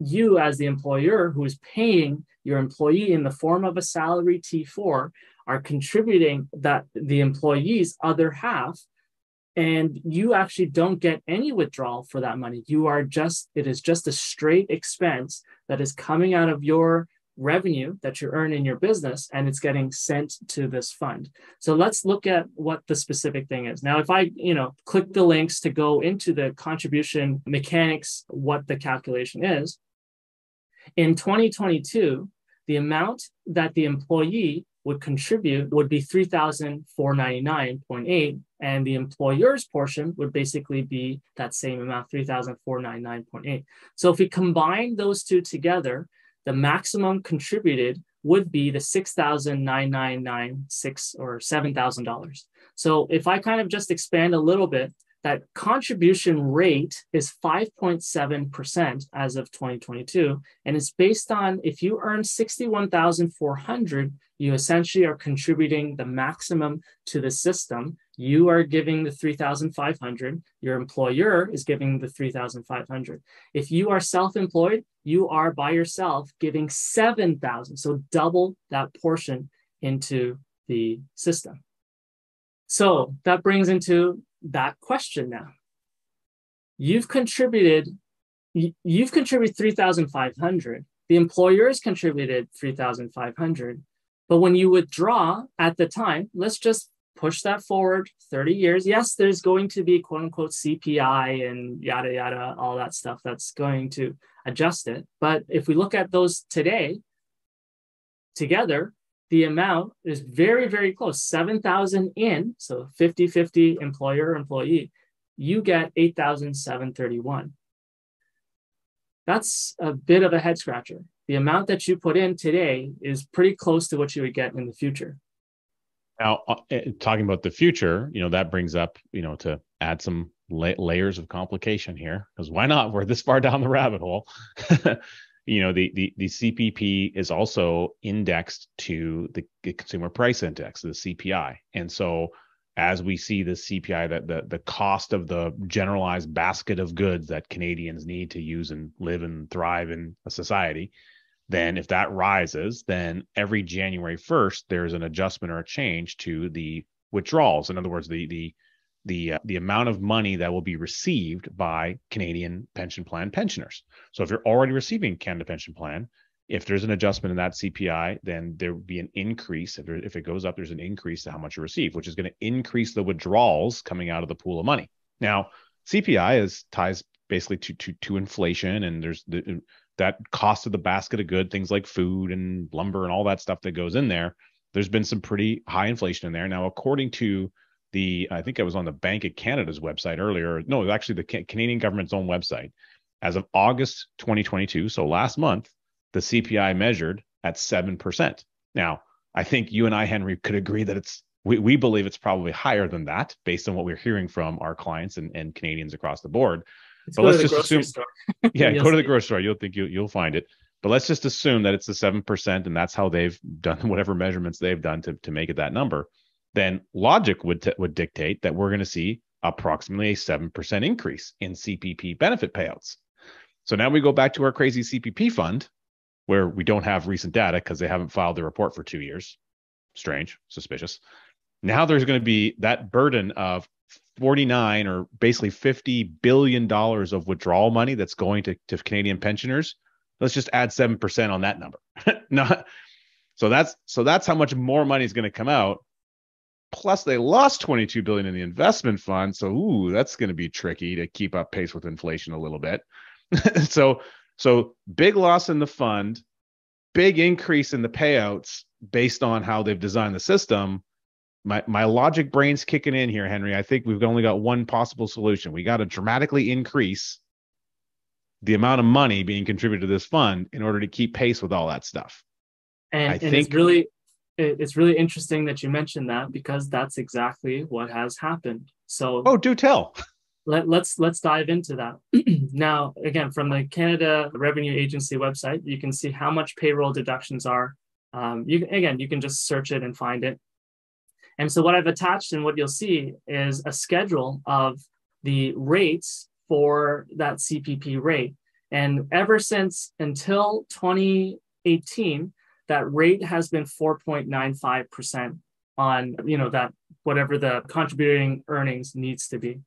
you as the employer who is paying your employee in the form of a salary T four are contributing that the employee's other half, and you actually don't get any withdrawal for that money. You are just, it is just a straight expense that is coming out of your revenue that you earn in your business, and it's getting sent to this fund. So let's look at what the specific thing is. Now, if I, you know, click the links to go into the contribution mechanics, what the calculation is, in twenty twenty-two, the amount that the employee would contribute would be three thousand four hundred ninety-nine dollars and eighty cents, and the employer's portion would basically be that same amount, three thousand four hundred ninety-nine dollars and eighty cents. So if we combine those two together, the maximum contributed would be the six thousand nine hundred ninety-nine dollars or seven thousand dollars. So if I kind of just expand a little bit, that contribution rate is five point seven percent as of twenty twenty-two. And it's based on, if you earn sixty-one thousand four hundred dollars, you essentially are contributing the maximum to the system. You are giving the three thousand five hundred dollars. Your employer is giving the three thousand five hundred dollars. If you are self-employed, you are by yourself giving seven thousand dollars. So double that portion into the system. So that brings into that question now. You've contributed, you've contributed three thousand five hundred dollars. The employer has contributed three thousand five hundred dollars. But when you withdraw at the time, let's just push that forward thirty years. Yes, there's going to be quote unquote C P I and yada, yada, all that stuff that's going to adjust it. But if we look at those today together, the amount is very, very close, seven thousand in, so fifty-fifty employer, employee, you get eight thousand seven hundred thirty-one. That's a bit of a head scratcher. The amount that you put in today is pretty close to what you would get in the future. Now, talking about the future, you know, that brings up, you know, to add some la- layers of complication here, because why not? We're this far down the rabbit hole. You know, the, the, the C P P is also indexed to the consumer price index, the C P I. And so as we see the C P I, that the, the cost of the generalized basket of goods that Canadians need to use and live and thrive in a society, then if that rises, then every January first, there's an adjustment or a change to the withdrawals. In other words, the the the uh, the amount of money that will be received by Canadian Pension Plan pensioners. So if you're already receiving Canada Pension Plan, if there's an adjustment in that C P I, then there would be an increase. If, there, if it goes up, there's an increase to how much you receive, which is going to increase the withdrawals coming out of the pool of money. Now, C P I is ties basically to to, to inflation, and there's the that cost of the basket of good things like food and lumber and all that stuff that goes in there. There's been some pretty high inflation in there. Now, according to the, I think I was on the Bank of Canada's website earlier. No, it was actually the Canadian government's own website. As of August twenty twenty-two, so last month, the C P I measured at seven percent. Now, I think you and I, Henry, could agree that it's, we, we believe it's probably higher than that based on what we're hearing from our clients and, and Canadians across the board. Let's but let's just assume, store. yeah, go to the grocery store. You'll think you, you'll find it. But let's just assume that it's the seven percent, and that's how they've done whatever measurements they've done to, to make it that number. then logic would t- would dictate that we're going to see approximately a seven percent increase in C P P benefit payouts. So now we go back to our crazy C P P fund, where we don't have recent data because they haven't filed their report for two years. Strange, suspicious. Now there's going to be that burden of forty-nine or basically fifty billion dollars of withdrawal money that's going to, to Canadian pensioners. Let's just add seven percent on that number. Not, so that's so that's how much more money is going to come out. Plus, they lost twenty-two billion dollars in the investment fund. So, ooh, that's going to be tricky to keep up pace with inflation a little bit. so, so big loss in the fund, big increase in the payouts based on how they've designed the system. My my logic brain's kicking in here, Henry. I think we've only got one possible solution. We got to dramatically increase the amount of money being contributed to this fund in order to keep pace with all that stuff. And, I and think- it's really it's really interesting that you mentioned that, because that's exactly what has happened. So oh, do tell. Let, let's let's dive into that. Now, again, from the Canada Revenue Agency website, you can see how much payroll deductions are. Um, you again, you can just search it and find it. And so what I've attached and what you'll see is a schedule of the rates for that C P P rate. And ever since until twenty eighteen, that rate has been four point nine five percent on, you know, that whatever the contributing earnings needs to be.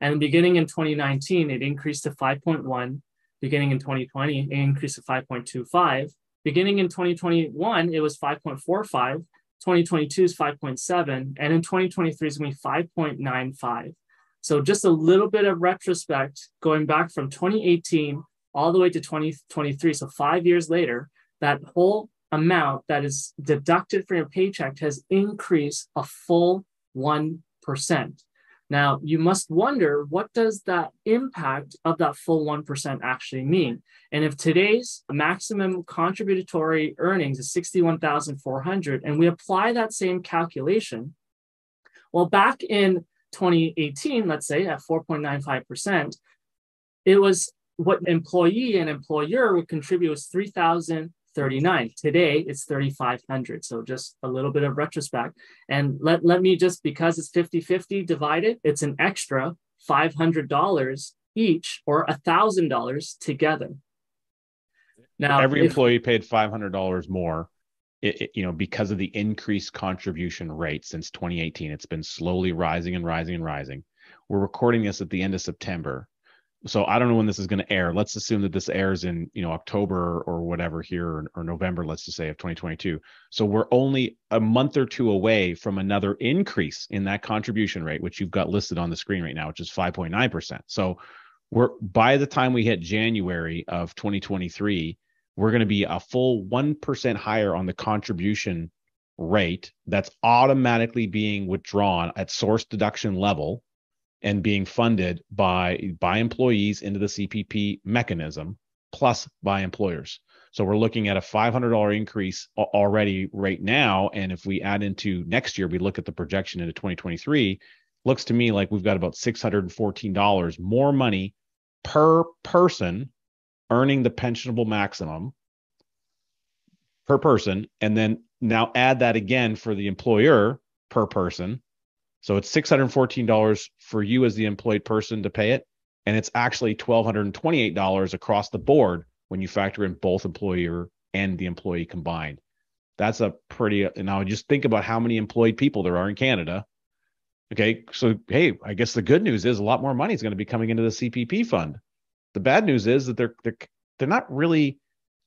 And beginning in twenty nineteen, it increased to five point one. Beginning in twenty twenty, it increased to five point two five. Beginning in twenty twenty-one, it was five point four five. twenty twenty-two is five point seven, and in twenty twenty-three is going to be five point nine five. So just a little bit of retrospect, going back from twenty eighteen all the way to twenty twenty-three, so five years later, that whole amount that is deducted from your paycheck has increased a full one percent. Now, you must wonder, what does that impact of that full one percent actually mean? And if today's maximum contributory earnings is sixty-one thousand four hundred dollars, and we apply that same calculation, well, back in twenty eighteen, let's say at four point nine five percent, it was what employee and employer would contribute was three thousand thirty-nine dollars. Today, it's three thousand five hundred dollars. So just a little bit of retrospect. And let, let me just, because it's fifty-fifty divided, it's an extra five hundred dollars each, or one thousand dollars together. Now, every if, employee paid five hundred dollars more, it, it, you know, because of the increased contribution rate since twenty eighteen. It's been slowly rising and rising and rising. We're recording this at the end of September. So I don't know when this is going to air. Let's assume that this airs in, you know, October or whatever here, or, or November, let's just say, of twenty twenty-two. So we're only a month or two away from another increase in that contribution rate, which you've got listed on the screen right now, which is five point nine percent. So we're, by the time we hit January of twenty twenty-three, we're going to be a full one percent higher on the contribution rate that's automatically being withdrawn at source deduction level and being funded by, by employees into the C P P mechanism, plus by employers. So we're looking at a five hundred dollars increase already right now. And if we add into next year, we look at the projection into twenty twenty-three, looks to me like we've got about six hundred fourteen dollars more money per person earning the pensionable maximum per person. And then now add that again for the employer per person. So it's six hundred fourteen dollars for you as the employed person to pay it. And it's actually one thousand two hundred twenty-eight dollars across the board when you factor in both employer and the employee combined. That's a pretty, and now just think about how many employed people there are in Canada. Okay, so hey, I guess the good news is a lot more money is going to be coming into the C P P fund. The bad news is that they're they're, they're not really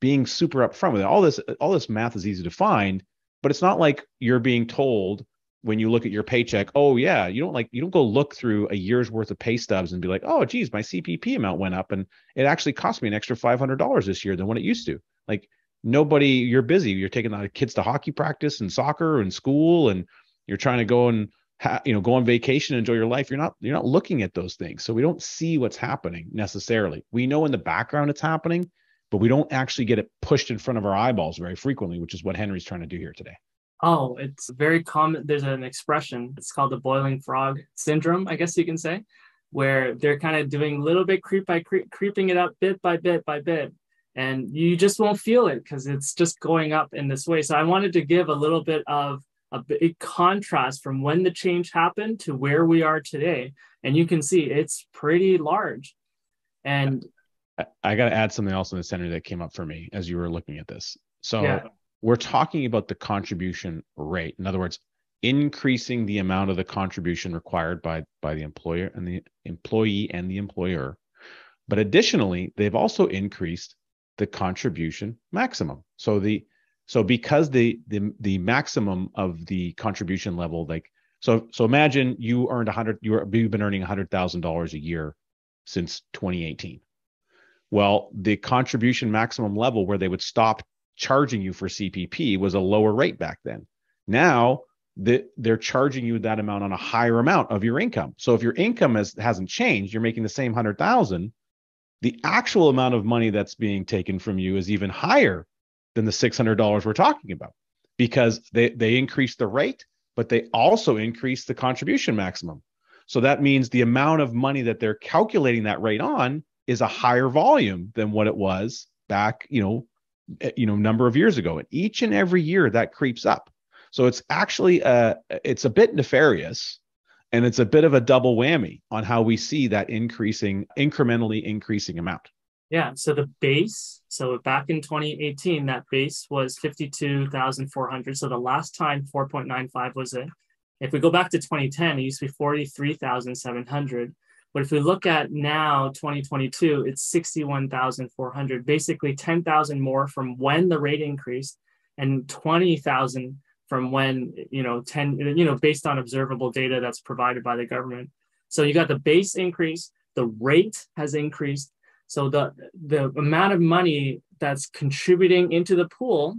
being super upfront with it. All this, all this math is easy to find, but it's not like you're being told, when you look at your paycheck, oh yeah, you don't like you don't go look through a year's worth of pay stubs and be like, oh geez, my C P P amount went up and it actually cost me an extra five hundred dollars this year than what it used to. Like nobody, you're busy. You're taking the kids to hockey practice and soccer and school, and you're trying to go and ha- you know go on vacation, enjoy your life. You're not you're not looking at those things, so we don't see what's happening necessarily. We know in the background it's happening, but we don't actually get it pushed in front of our eyeballs very frequently, which is what Henry's trying to do here today. Oh, it's very common. There's an expression. It's called the boiling frog syndrome, I guess you can say, where they're kind of doing a little bit creep by creep, creeping it up bit by bit by bit. And you just won't feel it because it's just going up in this way. So I wanted to give a little bit of a big contrast from when the change happened to where we are today. And you can see it's pretty large. And I, I got to add something else in the center that came up for me as you were looking at this. So yeah. We're talking about the contribution rate. In other words, increasing the amount of the contribution required by, by the employer and the employee and the employer. But additionally, they've also increased the contribution maximum. So the so because the the the maximum of the contribution level, like so so imagine you earned a hundred you were, you've been earning a hundred thousand dollars a year since twenty eighteen. Well, the contribution maximum level where they would stop charging you for C P P was a lower rate back then. Now the, they're charging you that amount on a higher amount of your income. So if your income has, hasn't changed, you're making the same hundred thousand. The actual amount of money that's being taken from you is even higher than the six hundred dollars we're talking about, because they, they increase the rate, but they also increase the contribution maximum. So that means the amount of money that they're calculating that rate on is a higher volume than what it was back, you know, you know, number of years ago. And each and every year that creeps up. So it's actually a, it's a bit nefarious. And it's a bit of a double whammy on how we see that increasing, incrementally increasing amount. Yeah. So the base, so back in twenty eighteen, that base was fifty-two thousand four hundred. So the last time four point nine five was it. If we go back to twenty ten, it used to be forty-three thousand seven hundred. But if we look at now twenty twenty-two, it's sixty-one thousand four hundred, basically ten thousand more from when the rate increased and twenty thousand from when, you know, ten, you know, based on observable data that's provided by the government. So you got the base increase, the rate has increased. So the, the amount of money that's contributing into the pool,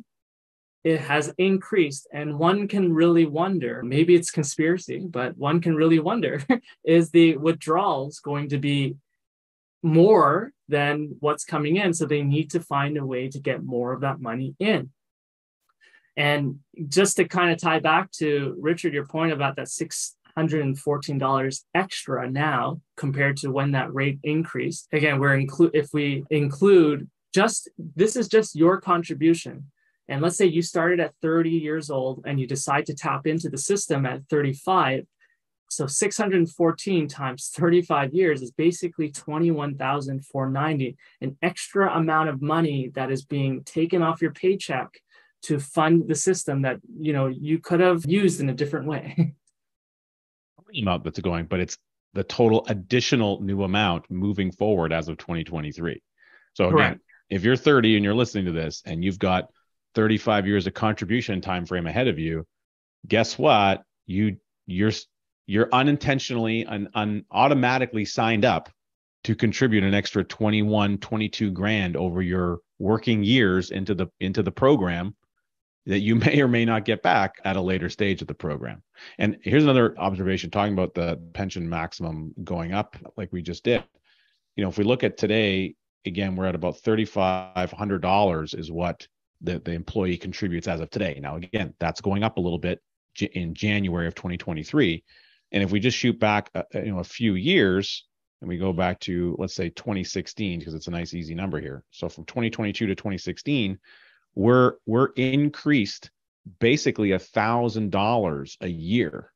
it has increased. And one can really wonder, maybe it's conspiracy, but one can really wonder, is the withdrawals going to be more than what's coming in? So they need to find a way to get more of that money in. And just to kind of tie back to, Richard, your point about that six hundred fourteen dollars extra now compared to when that rate increased. Again, we're include if we include just, this is just your contribution. And let's say you started at thirty years old and you decide to tap into the system at thirty-five. So six hundred fourteen times thirty-five years is basically twenty-one thousand four hundred ninety, an extra amount of money that is being taken off your paycheck to fund the system that, you know, you could have used in a different way. Amount that's going, but it's the total additional new amount moving forward as of twenty twenty-three. So again, correct. If you're thirty and you're listening to this and you've got thirty-five years of contribution time frame ahead of you, guess what? You you're you're unintentionally and un, automatically signed up to contribute an extra twenty-one, twenty-two grand over your working years into the into the program that you may or may not get back at a later stage of the program. And here's another observation talking about the pension maximum going up like we just did. You know, if we look at today, again, we're at about three thousand five hundred dollars is what the, the employee contributes as of today. Now, again, that's going up a little bit in January of twenty twenty-three. And if we just shoot back, uh, you know, a few years and we go back to, let's say, twenty sixteen, because it's a nice, easy number here. So from twenty twenty-two to twenty sixteen, we're we're increased basically a thousand dollars a year.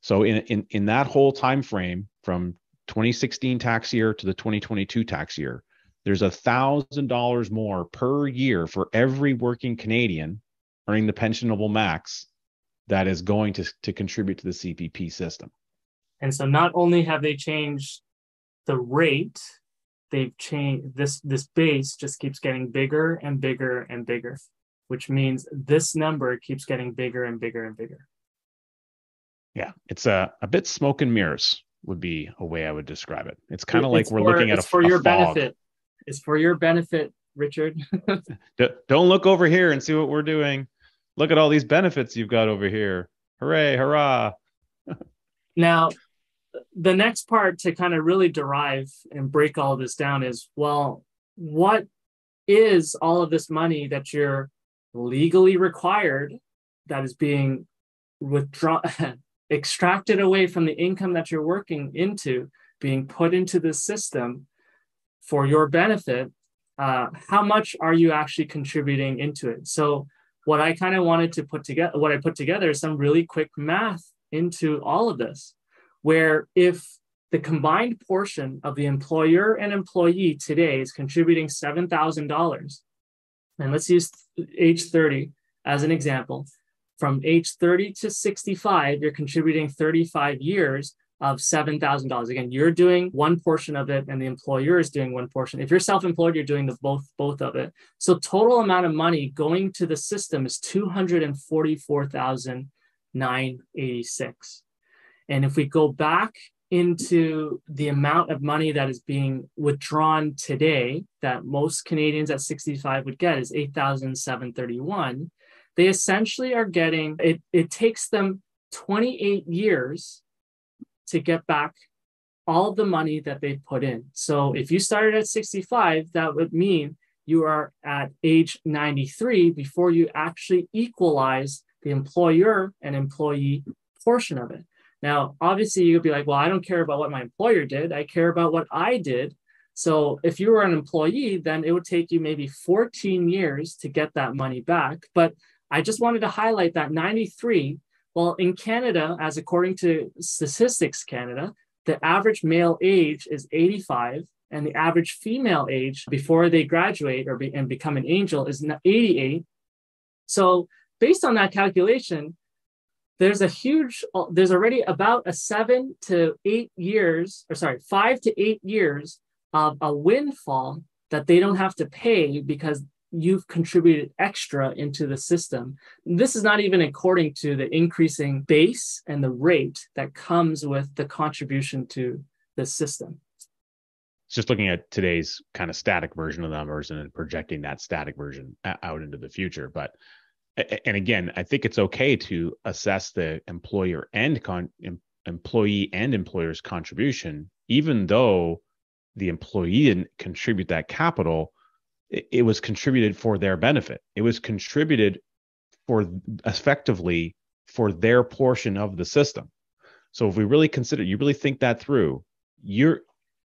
So in, in in that whole time frame, from twenty sixteen tax year to the twenty twenty-two tax year, there's a thousand dollars more per year for every working Canadian earning the pensionable max that is going to to contribute to the C P P system. And so not only have they changed the rate, they've changed this, this base just keeps getting bigger and bigger and bigger, which means this number keeps getting bigger and bigger and bigger. Yeah, it's a, a bit smoke and mirrors would be a way I would describe it. It's kind of like we're for, looking at it's a, for your a fog. benefit. It's for your benefit, Richard. Don't look over here and see what we're doing. Look at all these benefits you've got over here. Hooray, hurrah. Now, the next part to kind of really derive and break all this down is, well, what is all of this money that you're legally required that is being withdrawn, extracted away from the income that you're working into, being put into the system for your benefit? Uh, how much are you actually contributing into it? So what I kind of wanted to put together, what I put together is some really quick math into all of this, where if the combined portion of the employer and employee today is contributing seven thousand dollars, and let's use age thirty as an example, from age thirty to sixty-five, you're contributing thirty-five years of seven thousand dollars. Again, you're doing one portion of it and the employer is doing one portion. If you're self-employed, you're doing the both, both of it. So total amount of money going to the system is two hundred forty-four thousand nine hundred eighty-six. And if we go back into the amount of money that is being withdrawn today that most Canadians at sixty-five would get is eight thousand seven hundred thirty-one. They essentially are getting, it, it takes them twenty-eight years to get back all the money that they put in. So if you started at sixty-five, that would mean you are at age ninety-three before you actually equalize the employer and employee portion of it. Now, obviously you'd be like, well, I don't care about what my employer did. I care about what I did. So if you were an employee, then it would take you maybe fourteen years to get that money back. But I just wanted to highlight that ninety-three, well, in Canada, as according to Statistics Canada, the average male age is eighty-five and the average female age before they graduate or be, and become an angel is eighty-eight. So based on that calculation, there's a huge, there's already about a seven to eight years, or sorry, five to eight years of a windfall that they don't have to pay because you've contributed extra into the system. This is not even according to the increasing base and the rate that comes with the contribution to the system. Just looking at today's kind of static version of the numbers and then projecting that static version out into the future. But and again, I think it's okay to assess the employer and con- employee and employer's contribution, even though the employee didn't contribute that capital. It was contributed for their benefit. It was contributed for effectively for their portion of the system. So if we really consider, you really think that through, you're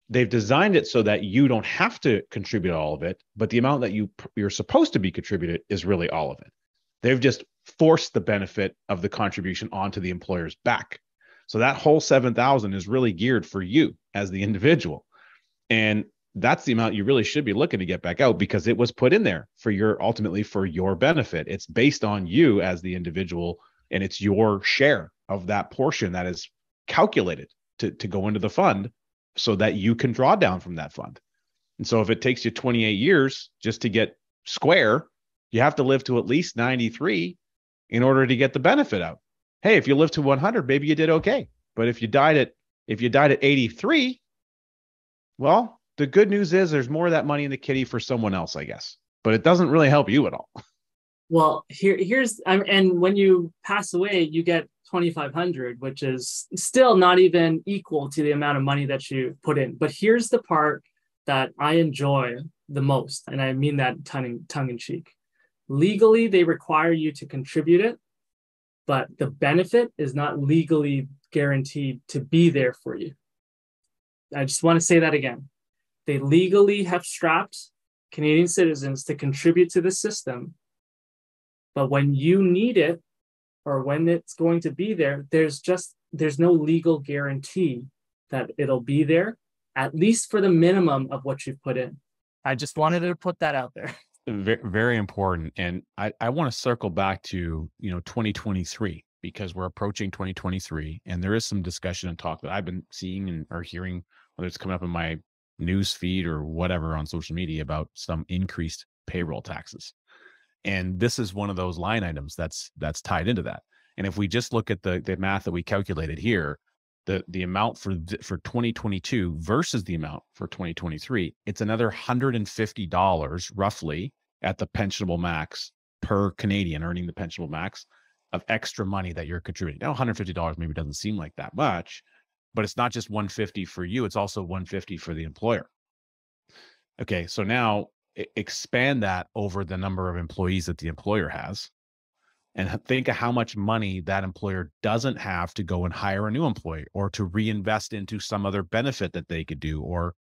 they've designed it so that you don't have to contribute all of it, but the amount that you you're supposed to be contributed is really all of it. They've just forced the benefit of the contribution onto the employer's back. So that whole seven thousand is really geared for you as the individual. And that's the amount you really should be looking to get back out because it was put in there for your, ultimately for your benefit. It's based on you as the individual and it's your share of that portion that is calculated to, to go into the fund so that you can draw down from that fund. And so if it takes you twenty-eight years just to get square, you have to live to at least ninety-three in order to get the benefit out. Hey, if you live to one hundred, maybe you did okay. But if you died at, if you died at eighty-three, well, the good news is there's more of that money in the kitty for someone else, I guess, but it doesn't really help you at all. Well, here, here's, um, and when you pass away, you get twenty-five hundred, which is still not even equal to the amount of money that you put in. But here's the part that I enjoy the most. And I mean that tongue, tongue in cheek. Legally, they require you to contribute it, but the benefit is not legally guaranteed to be there for you. I just want to say that again. They legally have strapped Canadian citizens to contribute to the system. But when you need it, or when it's going to be there, there's just, there's no legal guarantee that it'll be there, at least for the minimum of what you've put in. I just wanted to put that out there. Very, very important. And I, I want to circle back to, you know, twenty twenty-three, because we're approaching twenty twenty-three. And there is some discussion and talk that I've been seeing and or hearing, whether it's coming up in my news feed or whatever on social media about some increased payroll taxes. And this is one of those line items that's that's tied into that. And if we just look at the, the math that we calculated here, the, the amount for, for twenty twenty-two versus the amount for twenty twenty-three, it's another one hundred fifty dollars roughly at the pensionable max per Canadian earning the pensionable max of extra money that you're contributing. Now, one hundred fifty dollars maybe doesn't seem like that much, but it's not just one hundred fifty for you, it's also one hundred fifty for the employer. Okay, so now expand that over the number of employees that the employer has and think of how much money that employer doesn't have to go and hire a new employee or to reinvest into some other benefit that they could do or,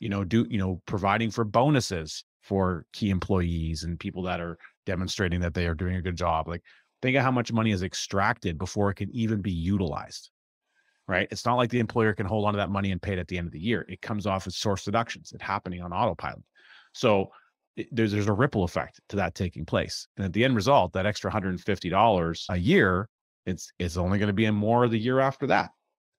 you know, do, you know, providing for bonuses for key employees and people that are demonstrating that they are doing a good job. Like, think of how much money is extracted before it can even be utilized, right? It's not like the employer can hold onto that money and pay it at the end of the year. It comes off as source deductions. It's happening on autopilot. So it, there's, there's a ripple effect to that taking place. And at the end result, that extra one hundred fifty dollars a year, it's, it's only going to be in more the year after that.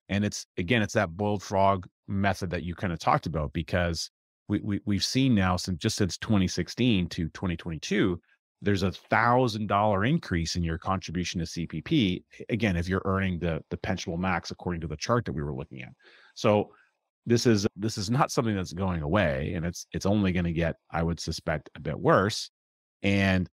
And it's, again, it's that boiled frog method that you kind of talked about, because we, we, we've seen now since just since twenty sixteen to twenty twenty-two, there's a thousand dollar increase in your contribution to C P P. Again, if you're earning the, the pensionable max, according to the chart that we were looking at. So this is, this is not something that's going away, and it's, it's only going to get, I would suspect, a bit worse. And,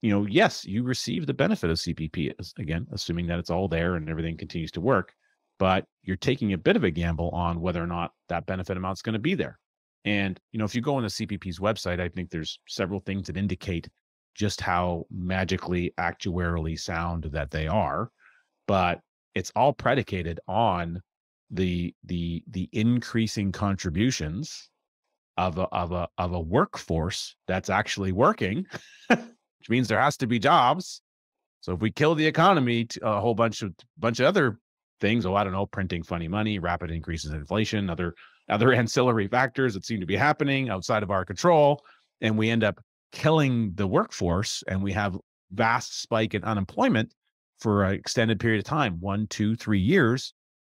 you know, yes, you receive the benefit of C P P, again, assuming that it's all there and everything continues to work, but you're taking a bit of a gamble on whether or not that benefit amount's going to be there. And, you know, if you go on the C P P's website, I think there's several things that indicate just how magically actuarially sound that they are, but it's all predicated on the, the, the increasing contributions of a, of a, of a workforce that's actually working, which means there has to be jobs. So if we kill the economy, to a whole bunch of, bunch of other things, oh, I don't know, printing funny money, rapid increases in inflation, other, other ancillary factors that seem to be happening outside of our control. And we end up killing the workforce, and we have vast spike in unemployment for an extended period of time, one, two, three years.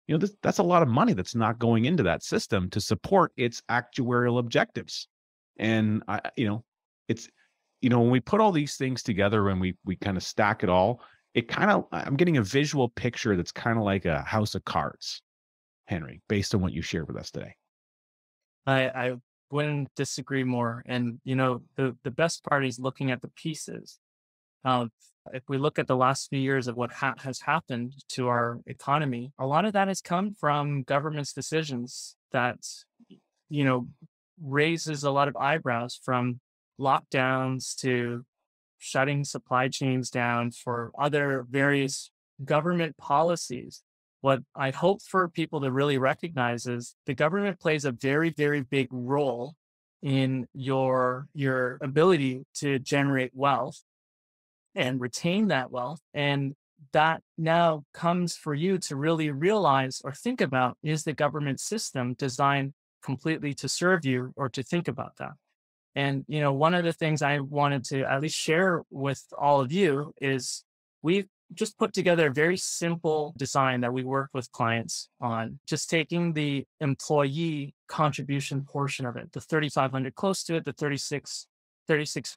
You know, this, that's a lot of money that's not going into that system to support its actuarial objectives. And I, you know, it's, you know, when we put all these things together and we, we kind of stack it all, it kind of, I'm getting a visual picture that's kind of like a house of cards, Henry, based on what you shared with us today. I, I wouldn't disagree more. And, you know, the, the best part is looking at the pieces. Uh, if we look at the last few years of what ha has happened to our economy, a lot of that has come from government's decisions that, you know, raises a lot of eyebrows, from lockdowns to shutting supply chains down for other various government policies. What I hope for people to really recognize is the government plays a very, very big role in your, your ability to generate wealth and retain that wealth. And that now comes for you to really realize or think about, is the government system designed completely to serve you, or to think about that? And, you know, one of the things I wanted to at least share with all of you is we've just put together a very simple design that we work with clients on, just taking the employee contribution portion of it, the thirty-five hundred close to it, the thirty-six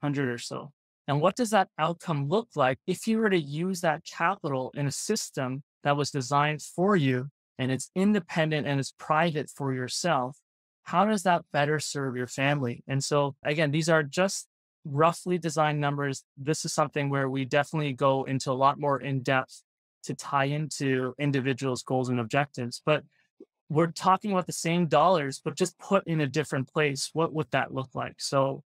hundred or so. And what does that outcome look like if you were to use that capital in a system that was designed for you, and it's independent and it's private for yourself? How does that better serve your family? And so, again, these are just roughly designed numbers. This is something where we definitely go into a lot more in depth to tie into individuals' goals and objectives. But we're talking about the same dollars, but just put in a different place. What would that look like? So,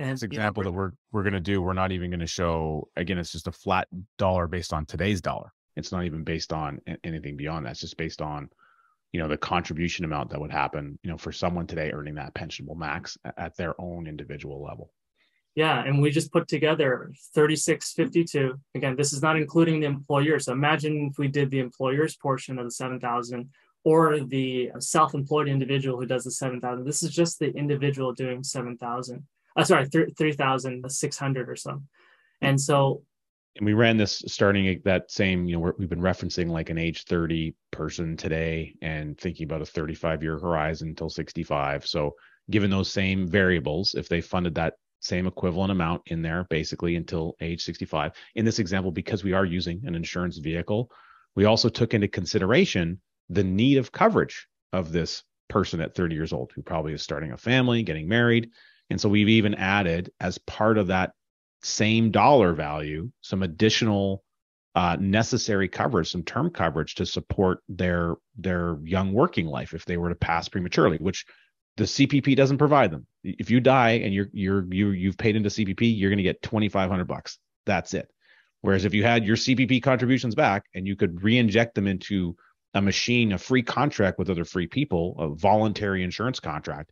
and this example that we're we're going to do, we're not even going to show. Again, it's just a flat dollar based on today's dollar. It's not even based on anything beyond that. It's just based on, you know, the contribution amount that would happen, you know, for someone today earning that pensionable max at their own individual level. Yeah. And we just put together thirty-six fifty-two. Again, this is not including the employer. So imagine if we did the employer's portion of the seven thousand, or the self-employed individual who does the seven thousand. This is just the individual doing seven thousand, uh, sorry, three thousand six hundred or so. And so, and we ran this starting at that same, you know, we're, we've been referencing like an age thirty person today and thinking about a thirty-five year horizon until sixty-five. So given those same variables, if they funded that same equivalent amount in there, basically until age sixty-five, in this example, because we are using an insurance vehicle, we also took into consideration the need of coverage of this person at thirty years old, who probably is starting a family, getting married. And so we've even added, as part of that same dollar value, some additional uh, necessary coverage, some term coverage to support their their young working life if they were to pass prematurely, which the C P P doesn't provide them. If you die and you're you're you you've paid into C P P, you're going to get twenty-five hundred bucks. That's it. Whereas if you had your C P P contributions back and you could re-inject them into a machine, a free contract with other free people, a voluntary insurance contract,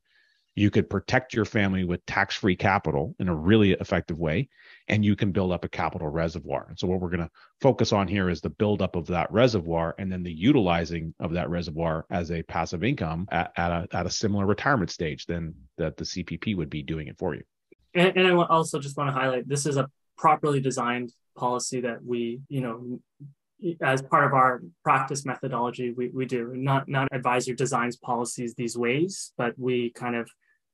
You could protect your family with tax-free capital in a really effective way, and you can build up a capital reservoir. And so what we're going to focus on here is the buildup of that reservoir and then the utilizing of that reservoir as a passive income at, at, a, at a similar retirement stage than that the C P P would be doing it for you. And, and I also just want to highlight, this is a properly designed policy that we, you know, as part of our practice methodology, we, we do. Not, not advisor designs policies these ways, but we kind of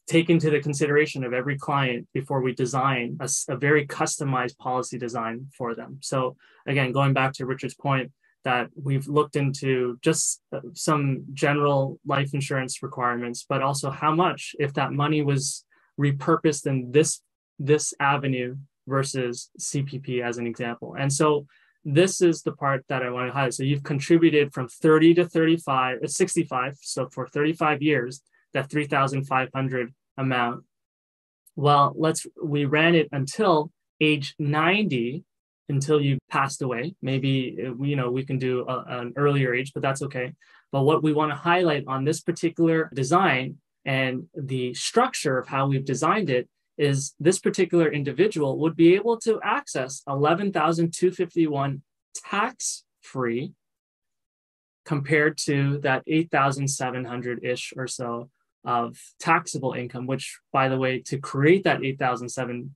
take into the consideration of every client before we design a, a very customized policy design for them. So again, going back to Richard's point that we've looked into just some general life insurance requirements, but also how much if that money was repurposed in this, this avenue versus C P P as an example. And so this is the part that I want to highlight. So you've contributed from thirty to thirty-five, sixty-five. So for thirty-five years, that three thousand five hundred amount. Well, let's, we ran it until age ninety, until you passed away. Maybe, you know, we can do a, an earlier age, but that's okay. But what we want to highlight on this particular design and the structure of how we've designed it is this particular individual would be able to access eleven thousand two hundred fifty-one tax-free compared to that eight thousand seven hundred-ish or so of taxable income, which, by the way, to create that eight thousand seven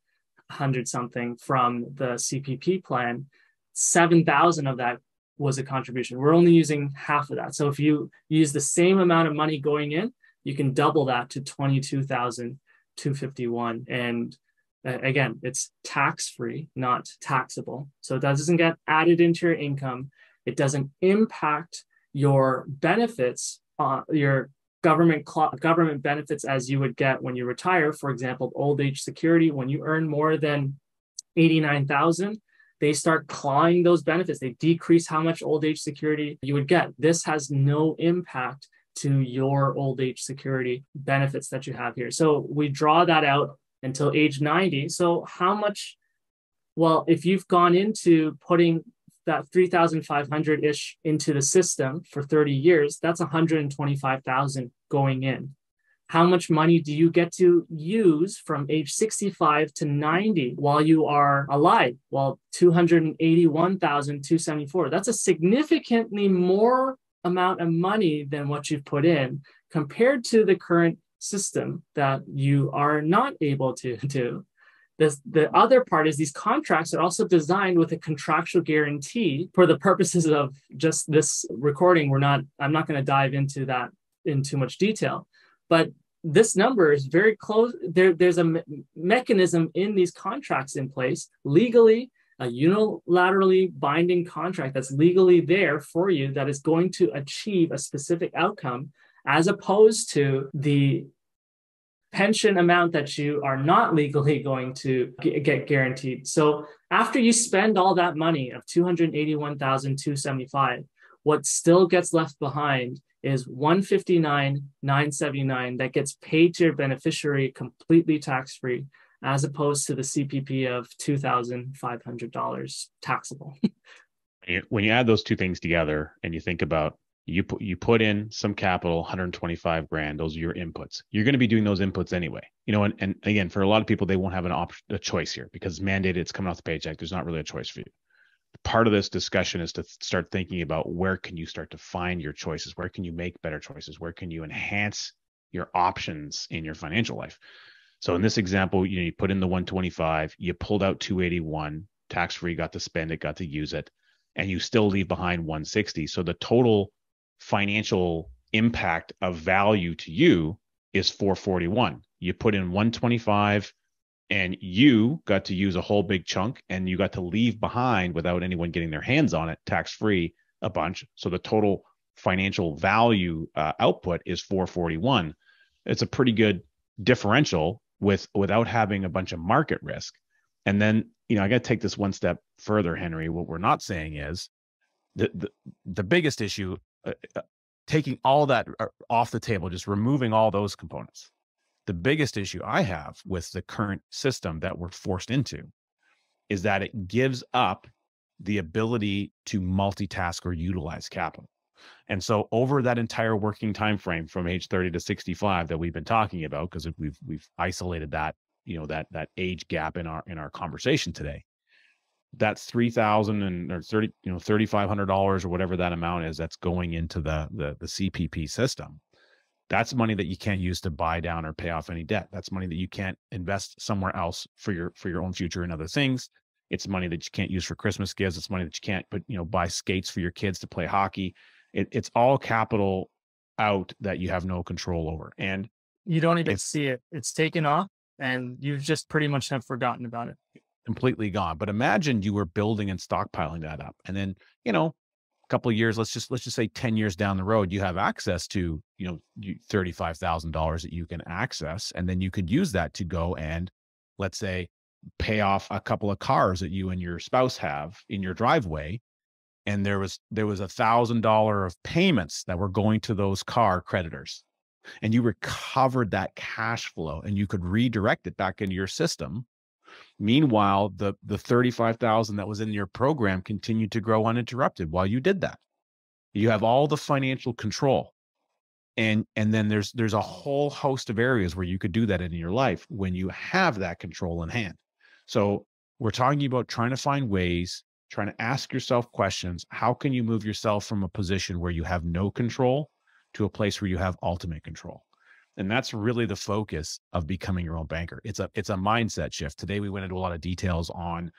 hundred something from the C P P plan, seven thousand of that was a contribution. We're only using half of that. So if you use the same amount of money going in, you can double that to twenty-two thousand two hundred fifty-one. And again, it's tax-free, not taxable. So it doesn't get added into your income. It doesn't impact your benefits, uh, your government government benefits as you would get when you retire. For example, old age security, when you earn more than eighty-nine thousand, they start clawing those benefits. They decrease how much old age security you would get. This has no impact to your old age security benefits that you have here. So we draw that out until age ninety. So how much, well, if you've gone into putting that three thousand five hundred-ish into the system for thirty years, that's one hundred twenty-five thousand going in. How much money do you get to use from age sixty-five to ninety while you are alive? Well, two hundred eighty-one thousand two hundred seventy-four. That's a significantly more amount of money than what you've put in compared to the current system that you are not able to do. This, the other part is these contracts are also designed with a contractual guarantee. For the purposes of just this recording, we're not, I'm not going to dive into that in too much detail, but this number is very close. There, there's a me- mechanism in these contracts in place legally, a unilaterally binding contract that's legally there for you that is going to achieve a specific outcome, as opposed to the pension amount that you are not legally going to get guaranteed. So after you spend all that money of two hundred eighty-one thousand two hundred seventy-five, what still gets left behind is one hundred fifty-nine thousand nine hundred seventy-nine that gets paid to your beneficiary completely tax-free, as opposed to the C P P of two thousand five hundred dollars taxable. When you add those two things together and you think about You put you put in some capital, one hundred twenty-five grand. Those are your inputs. You're going to be doing those inputs anyway. You know, and, and again, for a lot of people, they won't have an option, a choice here, because mandated, it's coming off the paycheck. There's not really a choice for you. Part of this discussion is to start thinking about where can you start to find your choices? Where can you make better choices? Where can you enhance your options in your financial life? So in this example, you know, you put in the one twenty-five, you pulled out two eighty-one, tax-free, got to spend it, got to use it, and you still leave behind one sixty. So the total financial impact of value to you is four forty-one. You put in one twenty-five and you got to use a whole big chunk, and you got to leave behind, without anyone getting their hands on it, tax-free, a bunch. So the total financial value uh, output is four forty-one. It's a pretty good differential with without having a bunch of market risk. And then, you know, I got to take this one step further, Henry. What we're not saying is the the, the biggest issue, Uh, taking all that off the table, just removing all those components. The biggest issue I have with the current system that we're forced into is that it gives up the ability to multitask or utilize capital. And so over that entire working time frame from age thirty to sixty-five that we've been talking about, because we've we've isolated that, you know, that that age gap in our in our conversation today, that's three thousand and or thirty, you know, thirty five hundred dollars or whatever that amount is that's going into the, the the C P P system. That's money that you can't use to buy down or pay off any debt. That's money that you can't invest somewhere else for your for your own future and other things. It's money that you can't use for Christmas gifts. It's money that you can't put, you know, buy skates for your kids to play hockey. It, it's all capital out that you have no control over, and you don't even see it. It's taken off, and you've just pretty much have forgotten about it. Completely gone. But imagine you were building and stockpiling that up, and then, you know, a couple of years, let's just let's just say ten years down the road, you have access to, you know, thirty-five thousand dollars that you can access, and then you could use that to go and, let's say, pay off a couple of cars that you and your spouse have in your driveway. And there was there was a thousand dollar of payments that were going to those car creditors, and you recovered that cash flow and you could redirect it back into your system. Meanwhile, the the thirty-five thousand that was in your program continued to grow uninterrupted while you did that. You have all the financial control. And and then there's there's a whole host of areas where you could do that in your life when you have that control in hand. So we're talking about trying to find ways, trying to ask yourself questions. How can you move yourself from a position where you have no control to a place where you have ultimate control? And that's really the focus of becoming your own banker. It's a, it's a mindset shift. Today, we went into a lot of details on,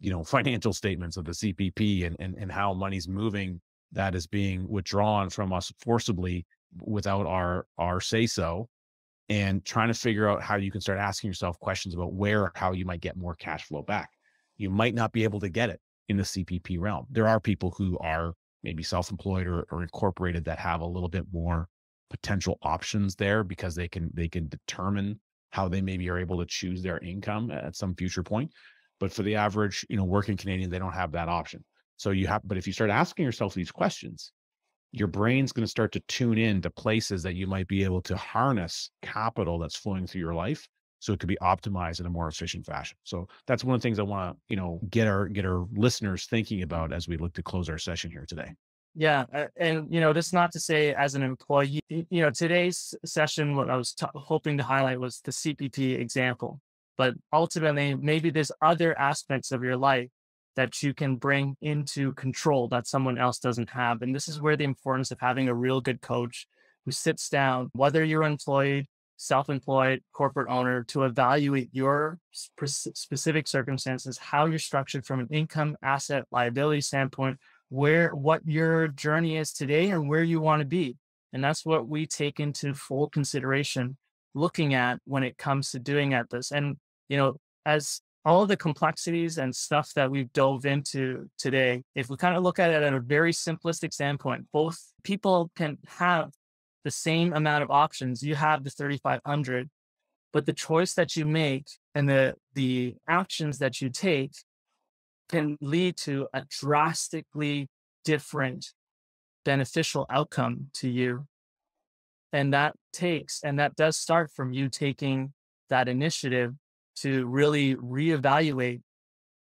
you know, financial statements of the C P P and, and, and how money's moving that is being withdrawn from us forcibly without our, our say so, and trying to figure out how you can start asking yourself questions about where or how you might get more cash flow back. You might not be able to get it in the C P P realm. There are people who are maybe self-employed or, or incorporated that have a little bit more potential options there, because they can they can determine how they maybe are able to choose their income at some future point. But for the average, you know, working Canadian, they don't have that option. So you have, but if you start asking yourself these questions, your brain's going to start to tune in to places that you might be able to harness capital that's flowing through your life, so it could be optimized in a more efficient fashion. So that's one of the things I want to, you know, get our get our listeners thinking about as we look to close our session here today. Yeah. And, you know, just not to say as an employee, you know, today's session, what I was t- hoping to highlight was the C P P example, but ultimately maybe there's other aspects of your life that you can bring into control that someone else doesn't have. And this is where the importance of having a real good coach who sits down, whether you're employed, self-employed, corporate owner, to evaluate your sp- specific circumstances, how you're structured from an income, asset, liability standpoint, where, what your journey is today and where you want to be. And that's what we take into full consideration looking at when it comes to doing at this. And, you know, as all of the complexities and stuff that we've dove into today, if we kind of look at it at a very simplistic standpoint, both people can have the same amount of options. You have the thirty-five hundred, but the choice that you make and the, the actions that you take can lead to a drastically different beneficial outcome to you. And that takes, and that does start from you taking that initiative to really reevaluate,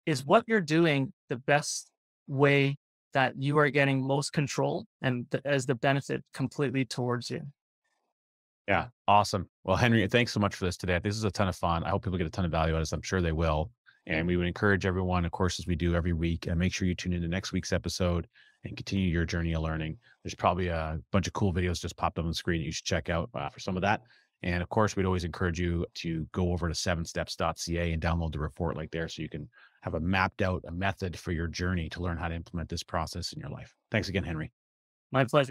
is what you're doing the best way that you are getting most control and th- as the benefit completely towards you. Yeah. Awesome. Well, Henry, thanks so much for this today. This is a ton of fun. I hope people get a ton of value out of this. I'm sure they will. And we would encourage everyone, of course, as we do every week, and make sure you tune into next week's episode and continue your journey of learning. There's probably a bunch of cool videos just popped up on the screen that you should check out uh, for some of that. And of course, we'd always encourage you to go over to seven steps dot c a and download the report like there, so you can have a mapped out a method for your journey to learn how to implement this process in your life. Thanks again, Henry. My pleasure.